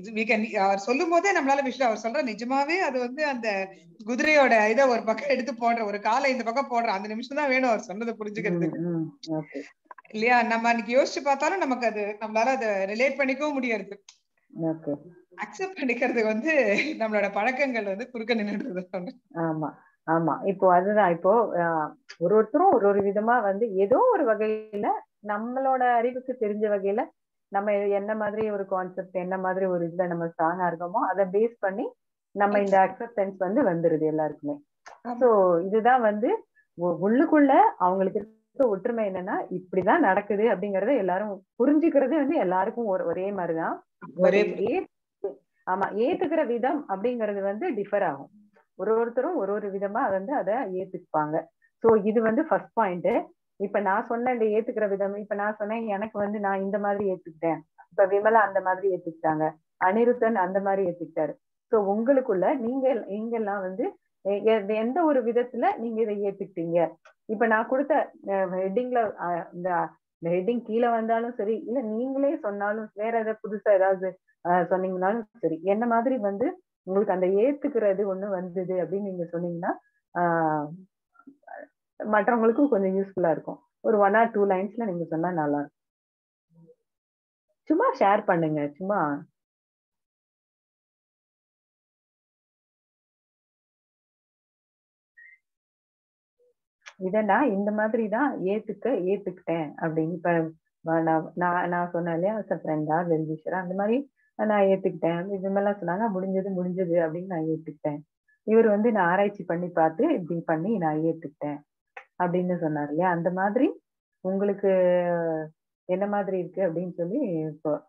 அவர் சொல்லும் போதே நம்மளால விஷயம் அவர் சொல்ற நிஜமாவே அது வந்து அந்த குதிரையோட இதை ஒரு பக்கம் எடுத்து போடுற ஒரு காலை இந்த பக்கம் போடுற அந்த நிமிஷம் தான் வேணும் அவர் சொன்னதை புரிஞ்சுக்கிறதுக்கு இல்லையா? நம்ம அன்னைக்கு யோசிச்சு பார்த்தாலும் நமக்கு அது நம்மளால அதை ரிலேட் பண்ணிக்கவும் முடியாது. அக்செப்ட் பண்ணிக்கிறதுக்கு வந்து நம்மளோட பழக்கங்கள் வந்து குறுக்க நின்றுடுறது. ஆமா ஆமா, இப்போ அதுதான். இப்போ ஒரு ஒருத்தரும் ஒரு ஒரு விதமா வந்து ஏதோ ஒரு வகையில நம்மளோட அறிவுக்கு தெரிஞ்ச வகையில நம்ம என்ன மாதிரி ஒரு கான்செப்ட் என்ன மாதிரி ஒரு இதுல நம்ம ஸ்ட்ராங்கா இருக்கோமோ அதை பேஸ் பண்ணி நம்ம இந்த அக்செப்டன்ஸ் வந்து வந்துருது எல்லாருக்குமே. சோ இதுதான் வந்து உள்ளுக்குள்ள அவங்களுக்கு இருக்க ஒற்றுமை என்னன்னா இப்படிதான் நடக்குது அப்படிங்கறத எல்லாரும் புரிஞ்சுக்கிறது வந்து எல்லாருக்கும் ஒரு ஒரே மாதிரிதான். ஆமா, ஏத்துக்கிற விதம் அப்படிங்கறது வந்து டிஃபர் ஆகும். ஒரு ஒருத்தரும் ஒரு ஒரு விதமா வந்து அதை ஏத்துக்குவாங்க. சோ இது வந்து ஃபர்ஸ்ட் பாயிண்ட். இப்ப நான் சொன்ன இந்த ஏத்துக்கிற விதம், இப்ப நான் சொன்னேன் எனக்கு வந்து நான் இந்த மாதிரி ஏத்துக்கிட்டேன், இப்ப விமலா அந்த மாதிரி ஏத்துக்கிட்டாங்க, அனிருத்தன் அந்த மாதிரி ஏத்துக்கிட்டாரு. சோ உங்களுக்குள்ள நீங்க நீங்கெல்லாம் வந்து எந்த ஒரு விதத்துல நீங்க இதை ஏத்துக்கிட்டீங்க. இப்ப நான் கொடுத்த ஹெட்டிங்ல இந்த ஹெட்டிங் கீழே வந்தாலும் சரி, இல்ல நீங்களே சொன்னாலும் வேற ஏதாவது புதுசா ஏதாவது சொன்னீங்கன்னாலும் சரி, என்ன மாதிரி வந்து உங்களுக்கு அந்த ஏத்துக்கிறது ஒண்ணு வந்தது அப்படின்னு நீங்க சொன்னீங்கன்னா ஆஹ் மற்றவங்களுக்கும் கொஞ்சம் யூஸ்ஃபுல்லா இருக்கும். ஒரு ஒன் ஆர் டூ லைன்ஸ்ல நீங்க சொன்னா நல்லா இருக்கும். சும்மா ஷேர் பண்ணுங்க. சும்மா இதனா இந்த மாதிரி தான் ஏத்துக்க ஏத்துக்கிட்டேன் அப்படின்னு இப்ப நான் நான் சொன்னேன் இல்லையா, சப்ரண்டா வெல்விஷரா அந்த மாதிரி நான் ஏத்துக்கிட்டேன். இது மாதிரிலாம் சொன்னாங்க, முடிஞ்சது முடிஞ்சது அப்படின்னு நான் ஏத்துக்கிட்டேன். இவர் வந்து நான் ஆராய்ச்சி பண்ணி பார்த்து இப்படி பண்ணி நான் ஏத்துக்கிட்டேன் அப்படின்னு சொன்னார் இல்லையா? அந்த மாதிரி உங்களுக்கு என்ன மாதிரி இருக்கு அப்படின்னு சொல்லி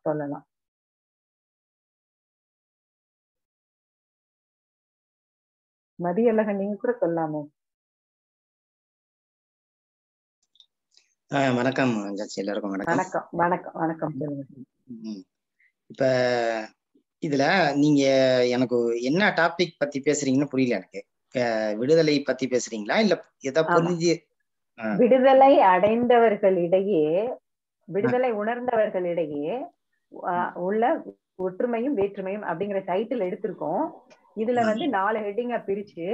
சொல்லலாம். மதியழகன் நீங்க கூட சொல்லாமோ? வணக்கம் எல்லாருக்கும். வணக்கம் வணக்கம் வணக்கம். இப்ப இதுல நீங்க எனக்கு என்ன டாபிக் பத்தி பேசுறீங்கன்னு புரியல எனக்கு. விடுதலை பத்தி பேசுறீங்களா இல்ல எதை புரிஞ்சு? விடுதலை அடைந்தவர்களிடையே, விடுதலை உணர்ந்தவர்களிடையே உள்ள ஒற்றுமையும் வேற்றுமையும் அப்படிங்கிற டைட்டில் எடுத்திருக்கோம். இதுல வந்து நாலு ஹெட்டிங்கா பிரிச்சு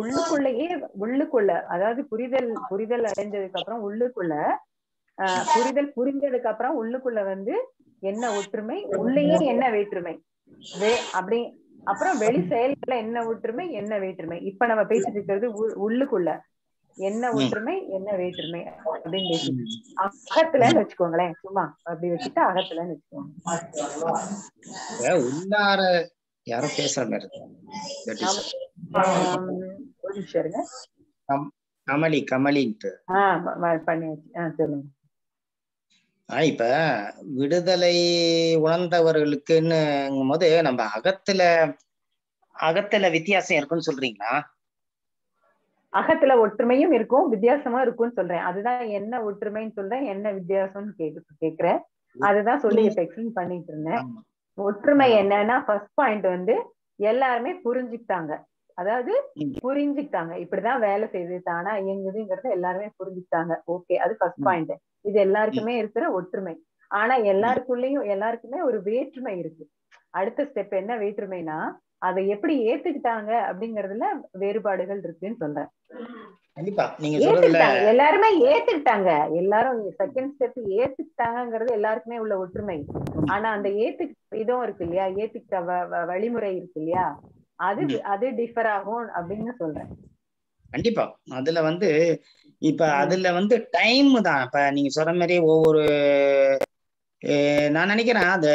உள்ளுக்குள்ளேயே உள்ளுக்குள்ள அதாவது புரிதல் புரிதல் அடைஞ்சதுக்கு அப்புறம் உள்ளுக்குள்ள ஆஹ் புரிதல் புரிஞ்சதுக்கு அப்புறம் உள்ளுக்குள்ள வந்து என்ன ஒற்றுமை, உள்ளேயே என்ன வேற்றுமை அப்படி, அப்புறம் வெளி செயல்கள என்ன ஒற்றுமை என்ன வேற்றுமை. இப்ப நம்ம பேசிட்டு இருக்கிறது உள்ளுக்குள்ள என்ன ஒற்றுமை என்ன வேற்றுமை அப்படின்னு பேசுது. அகத்துலன்னு வச்சுக்கோங்களேன், சும்மா அப்படி வச்சுட்டு அகத்துலன்னு வச்சுக்கோங்க. யாரும் பேசுற மாதிரி இருக்கு. கமலி கமலின்ட்டு சொல்லுங்க. ஆஹ் இப்ப விடுதலை உணர்ந்தவர்களுக்குன்னுங்கும் போது நம்ம அகத்துல அகத்துல வித்தியாசம் இருக்குன்னு சொல்றீங்களா? அகத்துல ஒற்றுமையும் இருக்கும் வித்தியாசமா இருக்கும்னு சொல்றேன். அதுதான் என்ன ஒற்றுமைன்னு சொல்றேன், என்ன வித்தியாசம்னு கேட்டு கேக்குறேன். அதுதான் சொல்லி இப்ப எக்ஸ்பிளைன் பண்ணிட்டு இருந்தேன். ஒற்றுமை என்னன்னா ஃபர்ஸ்ட் பாயிண்ட் வந்து எல்லாருமே புரிஞ்சுக்கிட்டாங்க. அதாவது புரிஞ்சுக்கிட்டாங்க இப்படிதான் வேலை செய்து தானா இயங்குதுங்கிறது எல்லாருமே புரிஞ்சுக்கிட்டாங்க. ஓகே, அது ஃபர்ஸ்ட் பாயிண்ட். இது எல்லாருக்குமே இருக்கிற ஒற்றுமை. ஆனா எல்லாருக்குள்ளயும் எல்லாருக்குமே ஒரு வேற்றுமை இருக்கு. அடுத்த ஸ்டெப் என்ன வேற்றுமைனா அதை எப்படி ஏத்துக்கிட்டாங்க அப்படிங்கறதுல வேறுபாடுகள் இருக்குன்னு சொல்றேன். ஏத்துக்கிட்டாங்க எல்லாருமே ஏத்துக்கிட்டாங்க எல்லாரும் செகண்ட் ஸ்டெப் ஏத்துக்கிட்டாங்கிறது எல்லாருக்குமே உள்ள ஒற்றுமை. ஆனா அந்த ஏத்து இதுவும் இருக்கு இல்லையா, ஏத்துக்கிட்ட வழிமுறை இருக்கு இல்லையா, அது அது டிஃபர் ஆகும் அப்படின்னு சொல்றேன். கண்டிப்பா அதுல வந்து இப்ப அதுல வந்து டைம் தான். இப்ப நீங்க சொல்ற மாதிரி ஒவ்வொரு நான் நினைக்கிறேன் அது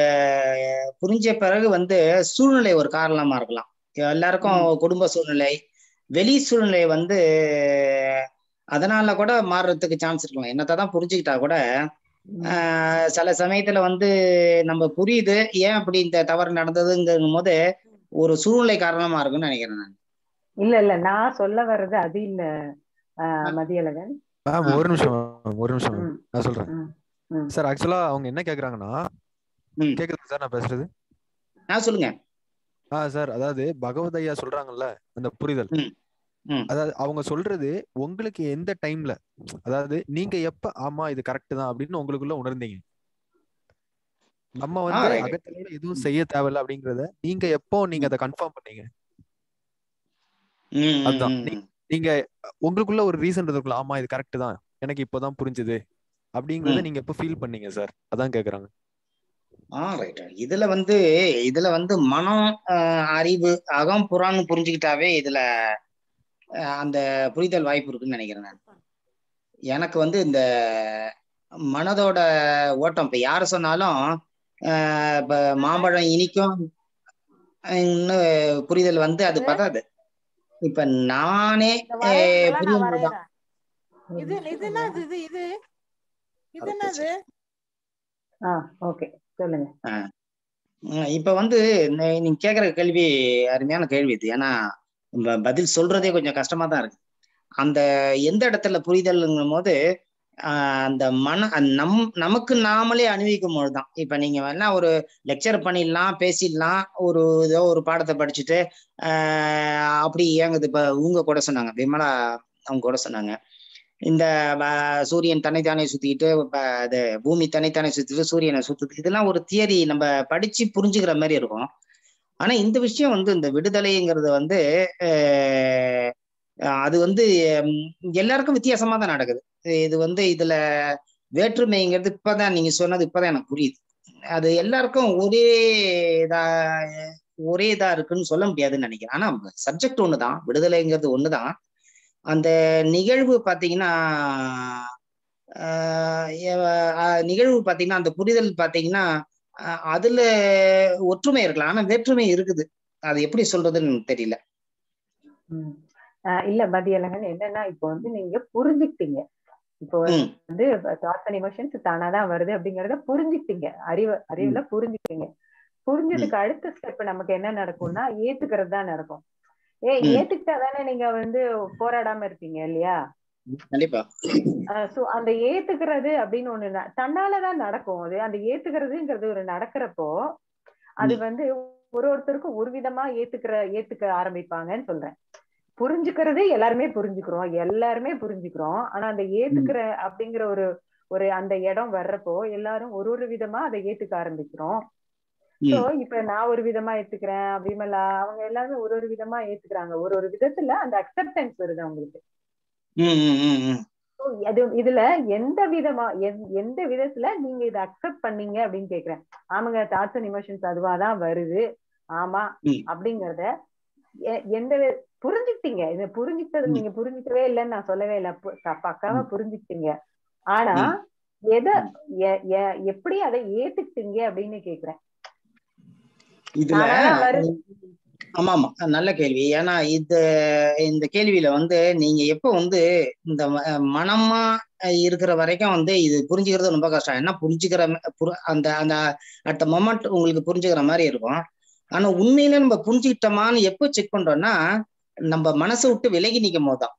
புரிஞ்ச பிறகு வந்து சூழ்நிலை ஒரு காரணமா இருக்கலாம். எல்லாருக்கும் குடும்ப சூழ்நிலை, வெளி சூழ்நிலை வந்து அதனால கூட மாறுறதுக்கு சான்ஸ் இருக்கலாம். என்னத்தான் புரிஞ்சுக்கிட்டா கூட ஆஹ் சில சமயத்துல வந்து நம்ம புரியுது ஏன் அப்படி இந்த தவறு நடந்ததுங்கும் போது ஒரு சூழ்நிலை காரணமா இருக்குன்னு நினைக்கிறேன் நான். இல்ல இல்ல நான் சொல்ல வர்றது அது இல்ல மதியழகன். ஒரு நிமிஷம் ஒரு நிமிஷம் நான் சொல்றேன் சார். ஆக்சுவலா அவங்க என்ன கேக்குறாங்கன்னா கேக்குதுங்க சார் நான் பேசுறது? நான் சொல்லுங்க. ஆ சார், அதாவது பகவத் ஐயா சொல்றாங்கல்ல அந்த புரிதல், அதாவது அவங்க சொல்றது உங்களுக்கு எந்த டைம்ல, அதாவது நீங்க எப்ப ஆமா இது கரெக்ட் தான் அப்படின்னு உங்களுக்குள்ள உணர்ந்தீங்க, நம்ம வந்து அகத்தில எதுவும் செய்ய தேவையில்லை அப்படிங்கறத நீங்க எப்போ நீங்க அதை கன்ஃபார்ம் பண்ணீங்க. அதுதான் நீங்க உங்களுக்குள்ள ஒரு ரீசன் இருக்குல்ல, ஆமா இது கரெக்ட் தான் எனக்கு இப்போதான் புரிஞ்சுது அப்படிங்கறத நீங்க எப்ப ஃபீல் பண்ணீங்க சார்? அதான் கேக்குறாங்க. இதுல வந்து இதுல வந்து மனம், அறிவு, அகம், புறான்னு புரிஞ்சுக்கிட்டாவே இதுல அந்த புரிதல் வாய்ப்பு இருக்குன்னு நினைக்கிறேன் நான். எனக்கு வந்து இந்த மனதோட ஓட்டம் இப்ப யாரு சொன்னாலும் ஆஹ் இப்ப மாம்பழம் இனிக்கும் புரிதல் வந்து அது பத்தாது. இப்ப நானே புரியும்போதுதான் இப்ப வந்து நீங்க கேக்குற கேள்வி அருமையான கேள்வி இது. ஏன்னா பதில் சொல்றதே கொஞ்சம் கஷ்டமா தான் இருக்கு. அந்த எந்த இடத்துல புரிதல்ங்கும் போது ஆஹ் அந்த மன நம் நமக்கு நாமளே அனுபவிக்கும் போதுதான். இப்ப நீங்க வேணா ஒரு லெக்சர் பண்ணிடலாம், பேசிடலாம், ஒரு ஏதோ ஒரு பாடத்தை படிச்சுட்டு ஆஹ் அப்படி ஏங்குது. இப்ப உங்க கூட சொன்னாங்க விமலா, அவங்க கூட சொன்னாங்க இந்த சூரியன் தன்னைத்தானே சுத்திக்கிட்டு அது பூமி தன்னைத்தானே சுத்திட்டு சூரியனை சுத்திட்டு இதெல்லாம் ஒரு தியரி நம்ம படிச்சு புரிஞ்சுக்கிற மாதிரி இருக்கும். ஆனா இந்த விஷயம் வந்து இந்த விடுதலைங்கிறது வந்து அது வந்து எல்லாருக்கும் வித்தியாசமா தான் நடக்குது. இது வந்து இதுல வேற்றுமைங்கிறது இப்பதான் நீங்க சொன்னது இப்பதான் எனக்கு புரியுது. அது எல்லாருக்கும் ஒரே இதா ஒரே இதா இருக்குன்னு சொல்ல முடியாதுன்னு நினைக்கிறேன். ஆனா சப்ஜெக்ட் ஒண்ணுதான், விடுதலைங்கிறது ஒண்ணுதான். அந்த நிகழ்வு பார்த்தீங்கன்னா நிகழ்வு பார்த்தீங்கன்னா அந்த புரிதல் பார்த்தீங்கன்னா அதுல ஒற்றுமை இருக்கலாம், ஆனா வேற்றுமை இருக்குது. அது எப்படி சொல்றதுன்னு தெரியல. ஆஹ் இல்ல மதியழகன் என்னன்னா இப்போ வந்து நீங்க புரிஞ்சுக்கிட்டீங்க, இப்போ வந்து தாட்ஸ் அண்ட் எமோஷன்ஸ் தானாதான் வருது அப்படிங்கறத புரிஞ்சுக்கிட்டீங்க, அறிவு அறிவுல புரிஞ்சுக்கிட்டீங்க. புரிஞ்சதுக்கு அடுத்த ஸ்டெப் நமக்கு என்ன நடக்கும்னா ஏத்துக்கிறது தான் நடக்கும். ஏ ஏத்துக்கிட்டா தானே நீங்க வந்து போராடாம இருப்பீங்க இல்லையா? அந்த ஏத்துக்கிறது அப்படின்னு ஒண்ணு தன்னாலதான் நடக்கும். அது அந்த ஏத்துக்கிறதுங்கிறது ஒரு நடக்கிறப்போ அது வந்து ஒரு ஒருத்தருக்கும் ஒரு விதமா ஏத்துக்கிற ஏத்துக்க ஆரம்பிப்பாங்கன்னு சொல்றேன். புரிஞ்சுக்கிறது எல்லாருமே புரிஞ்சுக்கிறோம், எல்லாருமே புரிஞ்சுக்கிறோம். ஆனா அந்த ஏத்துக்கிற அப்படிங்கிற ஒரு ஒரு அந்த இடம் வர்றப்போ எல்லாரும் ஒரு ஒரு விதமா அதை ஏத்துக்க ஆரம்பிக்கிறோம். சோ இப்ப நான் ஒரு விதமா ஏத்துக்கிறேன், விமலா அவங்க எல்லாருமே ஒரு ஒரு விதமா ஏத்துக்கிறாங்க. ஒரு ஒரு விதத்துல அந்த அக்செப்டன்ஸ் வருது அவங்களுக்கு. இதுல எந்த விதமா எந்த விதத்துல நீங்க இதை அக்செப்ட் பண்ணீங்க அப்படின்னு கேக்குறேன். ஆமாங்க தாட்ஸ் அண்ட் எமோஷன்ஸ் அதுவாதான் வருது ஆமா அப்படிங்கறத எந்த புரிஞ்சுக்கிட்டீங்க. இதை புரிஞ்சுக்கிட்டது நீங்க புரிஞ்சுக்கவே இல்லைன்னு நான் சொல்லவே இல்லை, பக்காவா புரிஞ்சுக்கிட்டீங்க. ஆனா எதை எப்படி அதை ஏத்துக்கிட்டீங்க அப்படின்னு கேக்குறேன். இதுல ஆமா ஆமா நல்ல கேள்வி. ஏன்னா இது இந்த கேள்வியில வந்து நீங்க எப்ப வந்து இந்த மனமா இருக்கிற வரைக்கும் வந்து இது புரிஞ்சுக்கிறது ரொம்ப கஷ்டம். ஏன்னா புரிஞ்சுக்கிற அந்த அந்த அட் த மொமெண்ட் உங்களுக்கு புரிஞ்சுக்கிற மாதிரி இருக்கும். ஆனா உண்மையில நம்ம புரிஞ்சுக்கிட்டோமான்னு எப்ப செக் பண்றோம்னா நம்ம மனசை விட்டு விலகி நிற்கும் போதுதான்.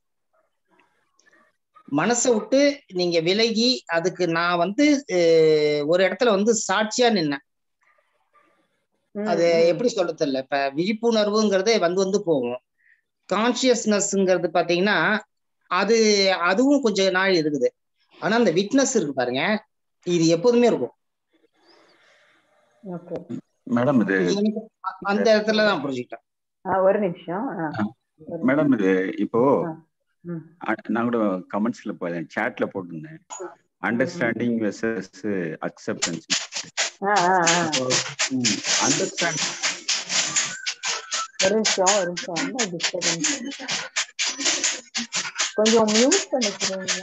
மனசை விட்டு நீங்க விலகி அதுக்கு நான் வந்து ஒரு இடத்துல வந்து சாட்சியா நின்னேன். அது எப்படி சொல்றது இல்ல, இப்ப விழிப்புணர்வுங்கிறதே வந்து வந்து போகும். கான்சியஸ்னஸ்ங்கிறது பாத்தீங்கன்னா அது அதுவும் கொஞ்சம் நாள் இருக்குது. ஆனா அந்த விட்னஸ் இருக்கு பாருங்க, இது எப்போதுமே இருக்கும். மேடம் இது அந்த இடத்துல தான் புரிஞ்சுக்கிட்டேன். ஒரு நிமிஷம் மேடம், இது இப்போ நான் கூட கமெண்ட்ஸ்ல போயிருந்தேன், சாட்ல போட்டிருந்தேன், அண்டர்ஸ்டாண்டிங் வெர்சஸ் அக்செப்டன்ஸ். அண்டர்ஸ்டாண்ட் ஒரு நிமிஷம் ஒரு நிமிஷம் கொஞ்சம் மியூட் பண்ணிக்கிறீங்க.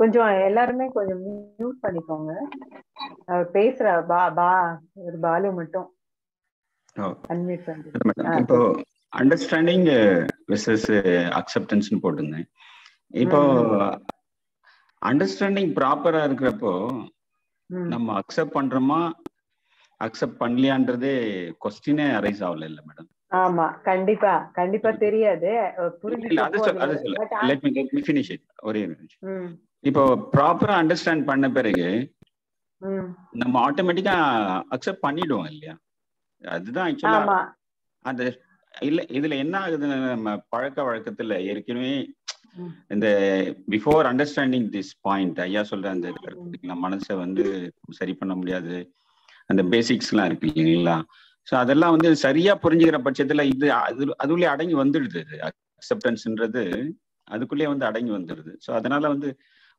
கொஞ்சம் எல்லாருமே கொஞ்சம் மியூட் பண்ணிக்கோங்க. பேசுற பா பா ஒரு பாலு மட்டும் அன்மியூட் பண்ணுங்க. இப்போ அண்டர்ஸ்டாண்டிங் வெர்சஸ் அக்செப்டன்ஸ்னு போட்டுருந்தேன். இப்போ அண்டர்ஸ்டாண்டிங் ப்ராப்பரா இருக்கிறப்போ நம்ம அக்செப்ட் பண்றோமா அக்செப்ட் பண்ணலையான்றதே கொஸ்டினே அரைஸ் ஆகல இல்ல மேடம்? ஆமா, கண்டிப்பா கண்டிப்பா தெரியாது. இப்போ ப்ராப்பரா அண்டர்ஸ்டாண்ட் பண்ண பிறகு நம்ம ஆட்டோமேட்டிக்கா அக்செப்ட் பண்ணிடுவோம் இல்லையா? அதுதான் ஆக்சுவலா அந்த இல்ல. இதுல என்ன ஆகுதுன்னு நம்ம பழக்க வழக்கத்துல ஏற்கனவே இந்த பிஃபோர் அண்டர்ஸ்டாண்டிங் திஸ் பாயிண்ட் ஐயா சொல்ற அந்த மனசை வந்து சரி பண்ண முடியாது, அந்த பேசிக்ஸ் எல்லாம் இருக்கு இல்லைங்களா? ஸோ அதெல்லாம் வந்து சரியா புரிஞ்சுக்கிற பட்சத்துல இது அது அதுக்குள்ளே அடங்கி வந்துடுது. இது அக்செப்டன்ஸ்ன்றது அதுக்குள்ளேயே வந்து அடங்கி வந்துடுது. ஸோ அதனால வந்து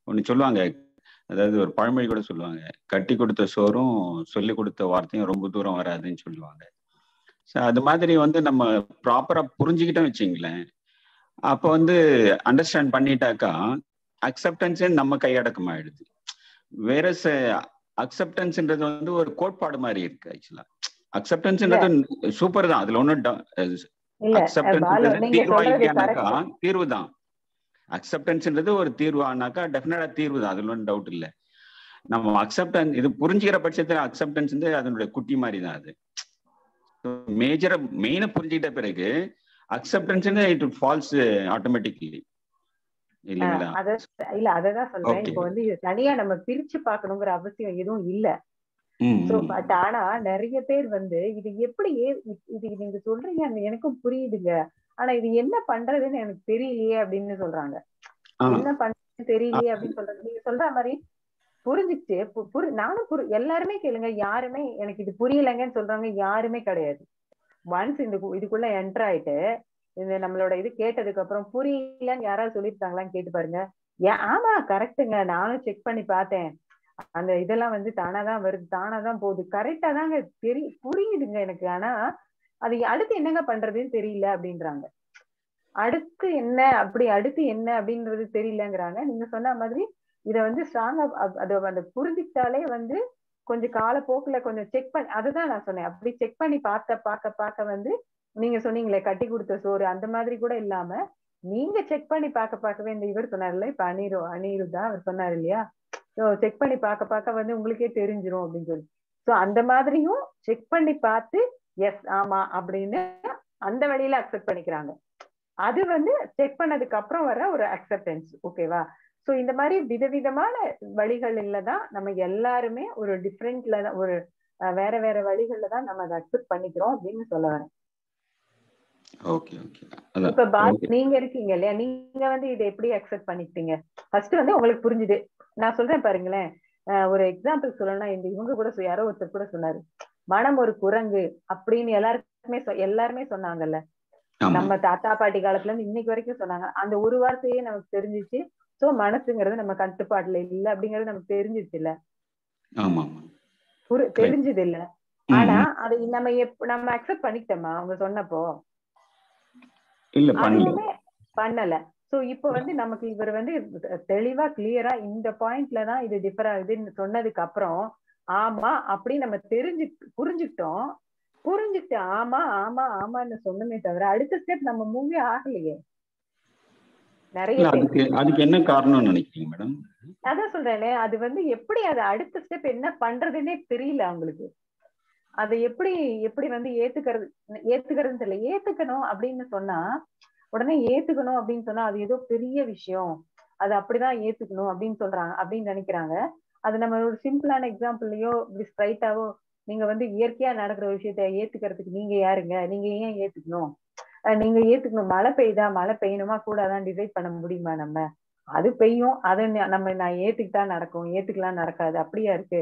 ஒன்று சொல்லுவாங்க, அதாவது ஒரு பழமொழி கூட சொல்லுவாங்க, கட்டி கொடுத்த சோறும் சொல்லி கொடுத்த வார்த்தையும் ரொம்ப தூரம் வராதுன்னு சொல்லுவாங்க. ஸோ அது மாதிரி வந்து நம்ம ப்ராப்பரா புரிஞ்சுக்கிட்டோம் வச்சுங்களேன், அப்போ வந்து அண்டர்ஸ்டாண்ட் பண்ணிட்டாக்கா அக்செப்டன்ஸே நம்ம கையடக்கம் ஆயிடுது. வேற அக்செப்டன்ஸ்ன்றது வந்து ஒரு கோட்பாடு மாதிரி இருக்கு. ஆக்சுவலா அக்செப்டன்ஸ்ன்றது சூப்பர் தான், அதுல ஒன்னும் தீர்வாயிட்டாக்கா தீர்வு தான். அக்செப்டன்ஸ்ன்றது ஒரு தீர்வானாக்கா டெஃபினட்டா தீர்வு தான், அதுல ஒன்றும் டவுட் இல்லை. நம்ம அக்செப்டன்ஸ் இது புரிஞ்சுக்கிற பட்சத்துல அக்செப்டன்ஸ் வந்து அதனுடைய குட்டி மாதிரி தான். அது மேஜரா மெயினா புரிஞ்சுக்கிட்ட பிறகு அக்செப்டன்ஸ் இட் ஃபால்ஸ் ஆட்டோமேட்டிக்கலி இல்லைங்களா? இல்ல அததான் சொல்றேன். இப்போ வந்து தனியா நம்ம பிரிச்சு பார்க்கணுங்கிற அவசியம் எதுவும் இல்ல. சோ பட் ஆனா நிறைய பேர் வந்து இது எப்படி இது நீங்க சொல்றீங்க எனக்கும் புரியுதுங்க, ஆனா இது என்ன பண்றதுன்னு எனக்கு தெரியலையே அப்படின்னு சொல்றாங்க. என்ன பண்றதுன்னு தெரியலையே அப்படின்னு சொல்றாங்க. நீங்க சொல்ற மாதிரி புரிஞ்சுச்சு, புரி நானும் புரி எல்லாருமே கேளுங்க, யாருமே எனக்கு இது புரியலைங்கன்னு சொல்றவங்க யாருமே கிடையாது. ஒன்ஸ் இந்த இதுக்குள்ள என்டர் ஆயிட்டு இந்த நம்மளோட இது கேட்டதுக்கு அப்புறம் புரியலன்னு யாராவது சொல்லியிருக்காங்களான்னு கேட்டு பாருங்க. ஏன் ஆமா கரெக்டுங்க, நானும் செக் பண்ணி பார்த்தேன், அந்த இதெல்லாம் வந்து தானாதான் வருது, தானாதான் போகுது, கரெக்டா தாங்க தெரிய புரியுதுங்க எனக்கு, ஆனா அது அடுத்து என்னங்க பண்றதுன்னு தெரியல அப்படின்றாங்க. அடுத்து என்ன அப்படி அடுத்து என்ன அப்படின்றது தெரியலங்கிறாங்க. நீங்க சொன்ன மாதிரி இதை வந்து ஸ்ட்ராங்கா அதை அந்த புரிஞ்சுக்கிட்டாலே வந்து கொஞ்சம் காலப்போக்குல கொஞ்சம் செக் பண்ணி, அதுதான் நான் சொன்னேன், அப்படி செக் பண்ணி பார்த்த பார்க்க பார்க்க வந்து நீங்க சொன்னீங்களே கட்டி கொடுத்த சோறு அந்த மாதிரி கூட இல்லாம நீங்க செக் பண்ணி பார்க்க பார்க்கவே இந்த இவர் சொன்னார் இல்ல, இப்ப அனிரு அனிரு தான் அவர் சொன்னார் இல்லையா, செக் பண்ணி பார்க்க பார்க்க வந்து உங்களுக்கே தெரிஞ்சிரும் அப்படின்னு சொல்லி. சோ அந்த மாதிரியும் செக் பண்ணி பார்த்து எஸ் ஆமா அப்படின்னு அந்த வழியில அக்செப்ட் பண்ணிக்கிறாங்க. அது வந்து செக் பண்ணதுக்கு அப்புறம் வர ஒரு அக்செப்டன்ஸ், ஓகேவா? சோ இந்த மாதிரி விதவிதமான வழிகள்ல தான் நம்ம எல்லாருமே ஒரு டிஃப்ரெண்ட்ல தான் ஒரு வேற வேற வழிகள்ல தான் நம்ம அதை அக்செப்ட் பண்ணிக்கிறோம் அப்படின்னு சொல்ல வரேன். Okay okay. இப்ப பாத் நீங்க இருக்கீங்க இல்லையா, நீங்க வந்து இதை எப்படி அக்செப்ட் பண்ணிட்டீங்க? ஃபர்ஸ்ட் வந்து உங்களுக்கு புரிஞ்சுது. நான் சொல்றேன் பாருங்களேன், ஒரு எக்ஸாம்பிள் சொல்லணும்னா இந்த இவங்க கூட யாரோ ஒருத்தர் கூட சொன்னாரு, மனம் ஒரு குரங்கு அப்படின்னு எல்லாருக்குமே எல்லாருமே சொன்னாங்கல்ல, நம்ம தாத்தா பாட்டி காலத்துல இருந்து இன்னைக்கு வரைக்கும் சொன்னாங்க. அந்த ஒரு வார்த்தையே நமக்கு தெரிஞ்சிச்சு. சோ மனசுங்கிறது நம்ம கட்டுப்பாட்டுல இல்ல அப்படிங்கறது நமக்கு தெரிஞ்சிச்சு இல்ல, தெரிஞ்சது இல்ல. ஆனா அதை நம்ம நம்ம அக்செப்ட் பண்ணிக்கிட்டோமா அவங்க சொன்னப்போ? அதுவுமே பண்ணல. சோ இப்ப வந்து நமக்கு இவர் வந்து தெளிவா கிளியரா இந்த பாயிண்ட்லதான் இது டிஃபர் ஆகுதுன்னு சொன்னதுக்கு அப்புறம் ஆமா அப்படி நம்ம தெரிஞ்சு புரிஞ்சுக்கிட்டோம். புரிஞ்சுக்கிட்டு ஆமா ஆமா ஆமான்னு சொன்னமே தவிர அடுத்த ஸ்டெப் நம்ம மூவே ஆகலையே. நிறைய அதுக்கு என்ன காரணம் நினைக்கிறீங்க மேடம்? அதான் சொல்றேன், அது வந்து எப்படி அது அடுத்த ஸ்டெப் என்ன பண்றதுன்னே தெரியல அவங்களுக்கு. அதை எப்படி எப்படி வந்து ஏத்துக்கிறது ஏத்துக்கிறதுன்னு தெரியல. ஏத்துக்கணும் அப்படின்னு சொன்னா உடனே ஏத்துக்கணும் அப்படின்னு சொன்னா அது ஏதோ பெரிய விஷயம், அது அப்படிதான் ஏத்துக்கணும் அப்படின்னு சொல்றாங்க அப்படின்னு நினைக்கிறாங்க. அது நம்ம ஒரு சிம்பிளான எக்ஸாம்பிள்லயோ இப்படி ஸ்ட்ரைட்டாவோ நீங்க வந்து இயற்கையா நடக்கிற விஷயத்த ஏத்துக்கிறதுக்கு நீங்க யாருங்க, நீங்க ஏன் ஏத்துக்கணும், நீங்க ஏத்துக்கணும். மழை பெய்தா மழை பெய்யணுமா கூடாதான் டிசைட் பண்ண முடியுமா? நம்ம அது பெய்யும், அதை நம்ம நான் ஏத்துக்கிட்டா நடக்கும், ஏத்துக்கலாம் நடக்காது அப்படியா இருக்கு.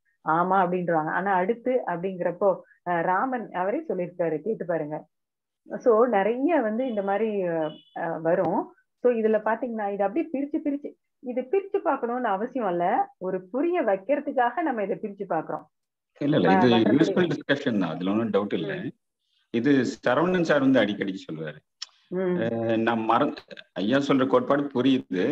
ஆமா அப்படின்றாங்க. ஆனா அடுத்து அப்படிங்கிறப்போ ராமன் அவரே சொல்லியிருக்காரு, கேட்டு பாருங்க. சோ நிறைய வந்து இந்த மாதிரி வரும். சோ இதுல பாத்தீங்கன்னா இது அப்படியே பிரிச்சு பிரிச்சு இது பிரிச்சு பாக்கணும்னு அவசியம் இல்ல, ஒரு புரிய வைக்கிறதுக்காக நம்ம இதை பிரிச்சு பாக்குறோம். இல்ல இல்ல இது யூஸ்ஃபுல் டிஸ்கஷன் தான், அதுல ஒன்றும் டவுட் இல்லை. இது சரவணன் சார் வந்து அடிக்கடி சொல்லுவாரு, நான் மறந்து ஐயா சொல்ற கோட்பாடு புரியுது,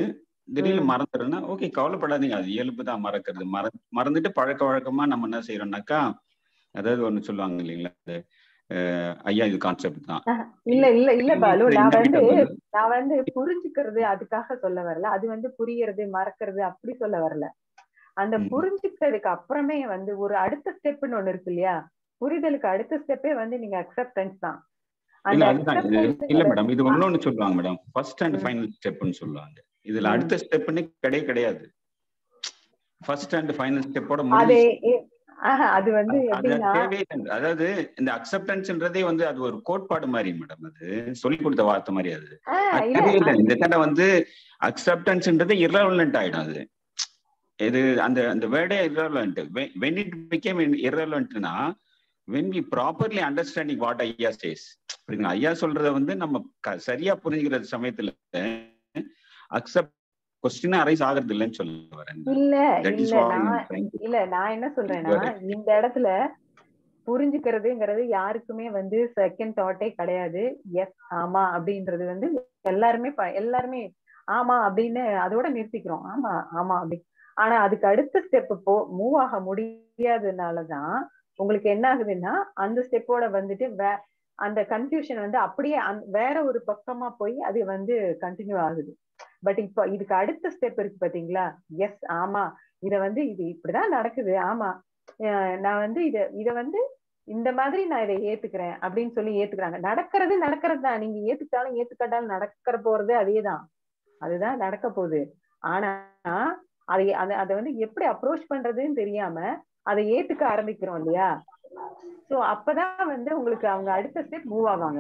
திடீர்னு மறந்துடுறேன்னா ஓகே கவலைப்படாதீங்க, அது இயல்பு தான் மறக்கிறது. மற மறந்துட்டு பழக்க வழக்கமா நம்ம என்ன செய்யறோம்னாக்கா, அதாவது ஒண்ணு சொல்லுவாங்க இல்லைங்களா, அது ஐயா இது கான்செப்ட் தான். இல்ல இல்ல இல்ல பாலு, நான் வந்து நான் வந்து புரிஞ்சுக்கிறது அதுக்காக சொல்ல வரல, அது வந்து புரியறது மறக்கிறது அப்படி சொல்ல வரல. அந்த புரிஞ்சுக்கிறதுக்கு அப்புறமே வந்து ஒரு அடுத்த ஸ்டெப்னு ஒண்ணு இருக்கு இல்லையா, புரிதலுக்கு அடுத்த ஸ்டெப்பே வந்து நீங்க அக்செப்டன்ஸ் தான். இல்ல மேடம், இது ஒன்னொன்னு சொல்லுவாங்க மேடம், ஃபர்ஸ்ட் அண்ட் ஃபைனல் ஸ்டெப்னு சொல்லுவாங்க. இதுல அடுத்த ஸ்டெப்னு கிடையவே கிடையாது. ஃபர்ஸ்ட் அண்ட் ஃபைனல் ஸ்டெப்போட முடிஞ்சு அது வந்து அதாவது இந்த அக்செப்டன்ஸ்ன்றதே வந்து அது ஒரு கோட்பாடு மாதிரி மேடம், அது சொல்லி கொடுத்த வார்த்தை மாதிரி. அது தேவையில்லை. இந்த தடவை வந்து அக்செப்டன்ஸ்ன்றதே இர்ரெலவெண்ட் ஆயிடும். அது இது அந்த அந்த வேர்டே இர்ரெலவெண்ட். when it became irrelevantனா when we properly understanding what ஐயா says, புரியுதுங்களா? ஐயா சொல்றத வந்து நம்ம சரியா புரிஞ்சுக்கிற சமயத்துல அக்செப்ட் கொஸ்டின் அரைஸ் ஆகிறது இல்லைன்னு சொல்ல வரேன். இல்ல இல்ல நான் என்ன சொல்றேன்னா, இந்த இடத்துல புரிஞ்சுக்கிறதுங்கிறது யாருக்குமே வந்து செகண்ட் தாட்டே கிடையாது. எஸ், ஆமா அப்படின்றது வந்து எல்லாருமே எல்லாருமே ஆமா அப்படின்னு அதோட நிறுத்திக்கிறோம். ஆமா ஆமா அப்படி. ஆனா அதுக்கு அடுத்த ஸ்டெப் போ மூவ் ஆக முடியாததுனாலதான் உங்களுக்கு என்ன ஆகுதுன்னா, அந்த ஸ்டெப்போட வந்துட்டு வே அந்த கன்ஃபியூஷன் வந்து அப்படியே வேற ஒரு பக்கமா போய் அது வந்து கண்டினியூ ஆகுது. பட் இப்ப இதுக்கு அடுத்த ஸ்டெப் இருக்கு பாத்தீங்களா, எஸ் ஆமா இத வந்து இது இப்படிதான் நடக்குது, ஆமா நான் வந்து இத இத வந்து இந்த மாதிரி நான் இதை ஏத்துக்கிறேன் அப்படின்னு சொல்லி ஏத்துக்கிறாங்க. நடக்கிறது நடக்கிறது தான், நீங்க ஏத்துக்கிட்டாலும் ஏத்துக்காட்டாலும் நடக்கிற போறது அதேதான், அதுதான் நடக்க போகுது. ஆனா அதை அதை அதை வந்து எப்படி அப்ரோச் பண்றதுன்னு தெரியாம அதை ஏத்துக்க ஆரம்பிக்கிறோம் இல்லையா. சோ அப்பதான் வந்து உங்களுக்கு அவங்க அடுத்த ஸ்டெப் மூவ் ஆவாங்க.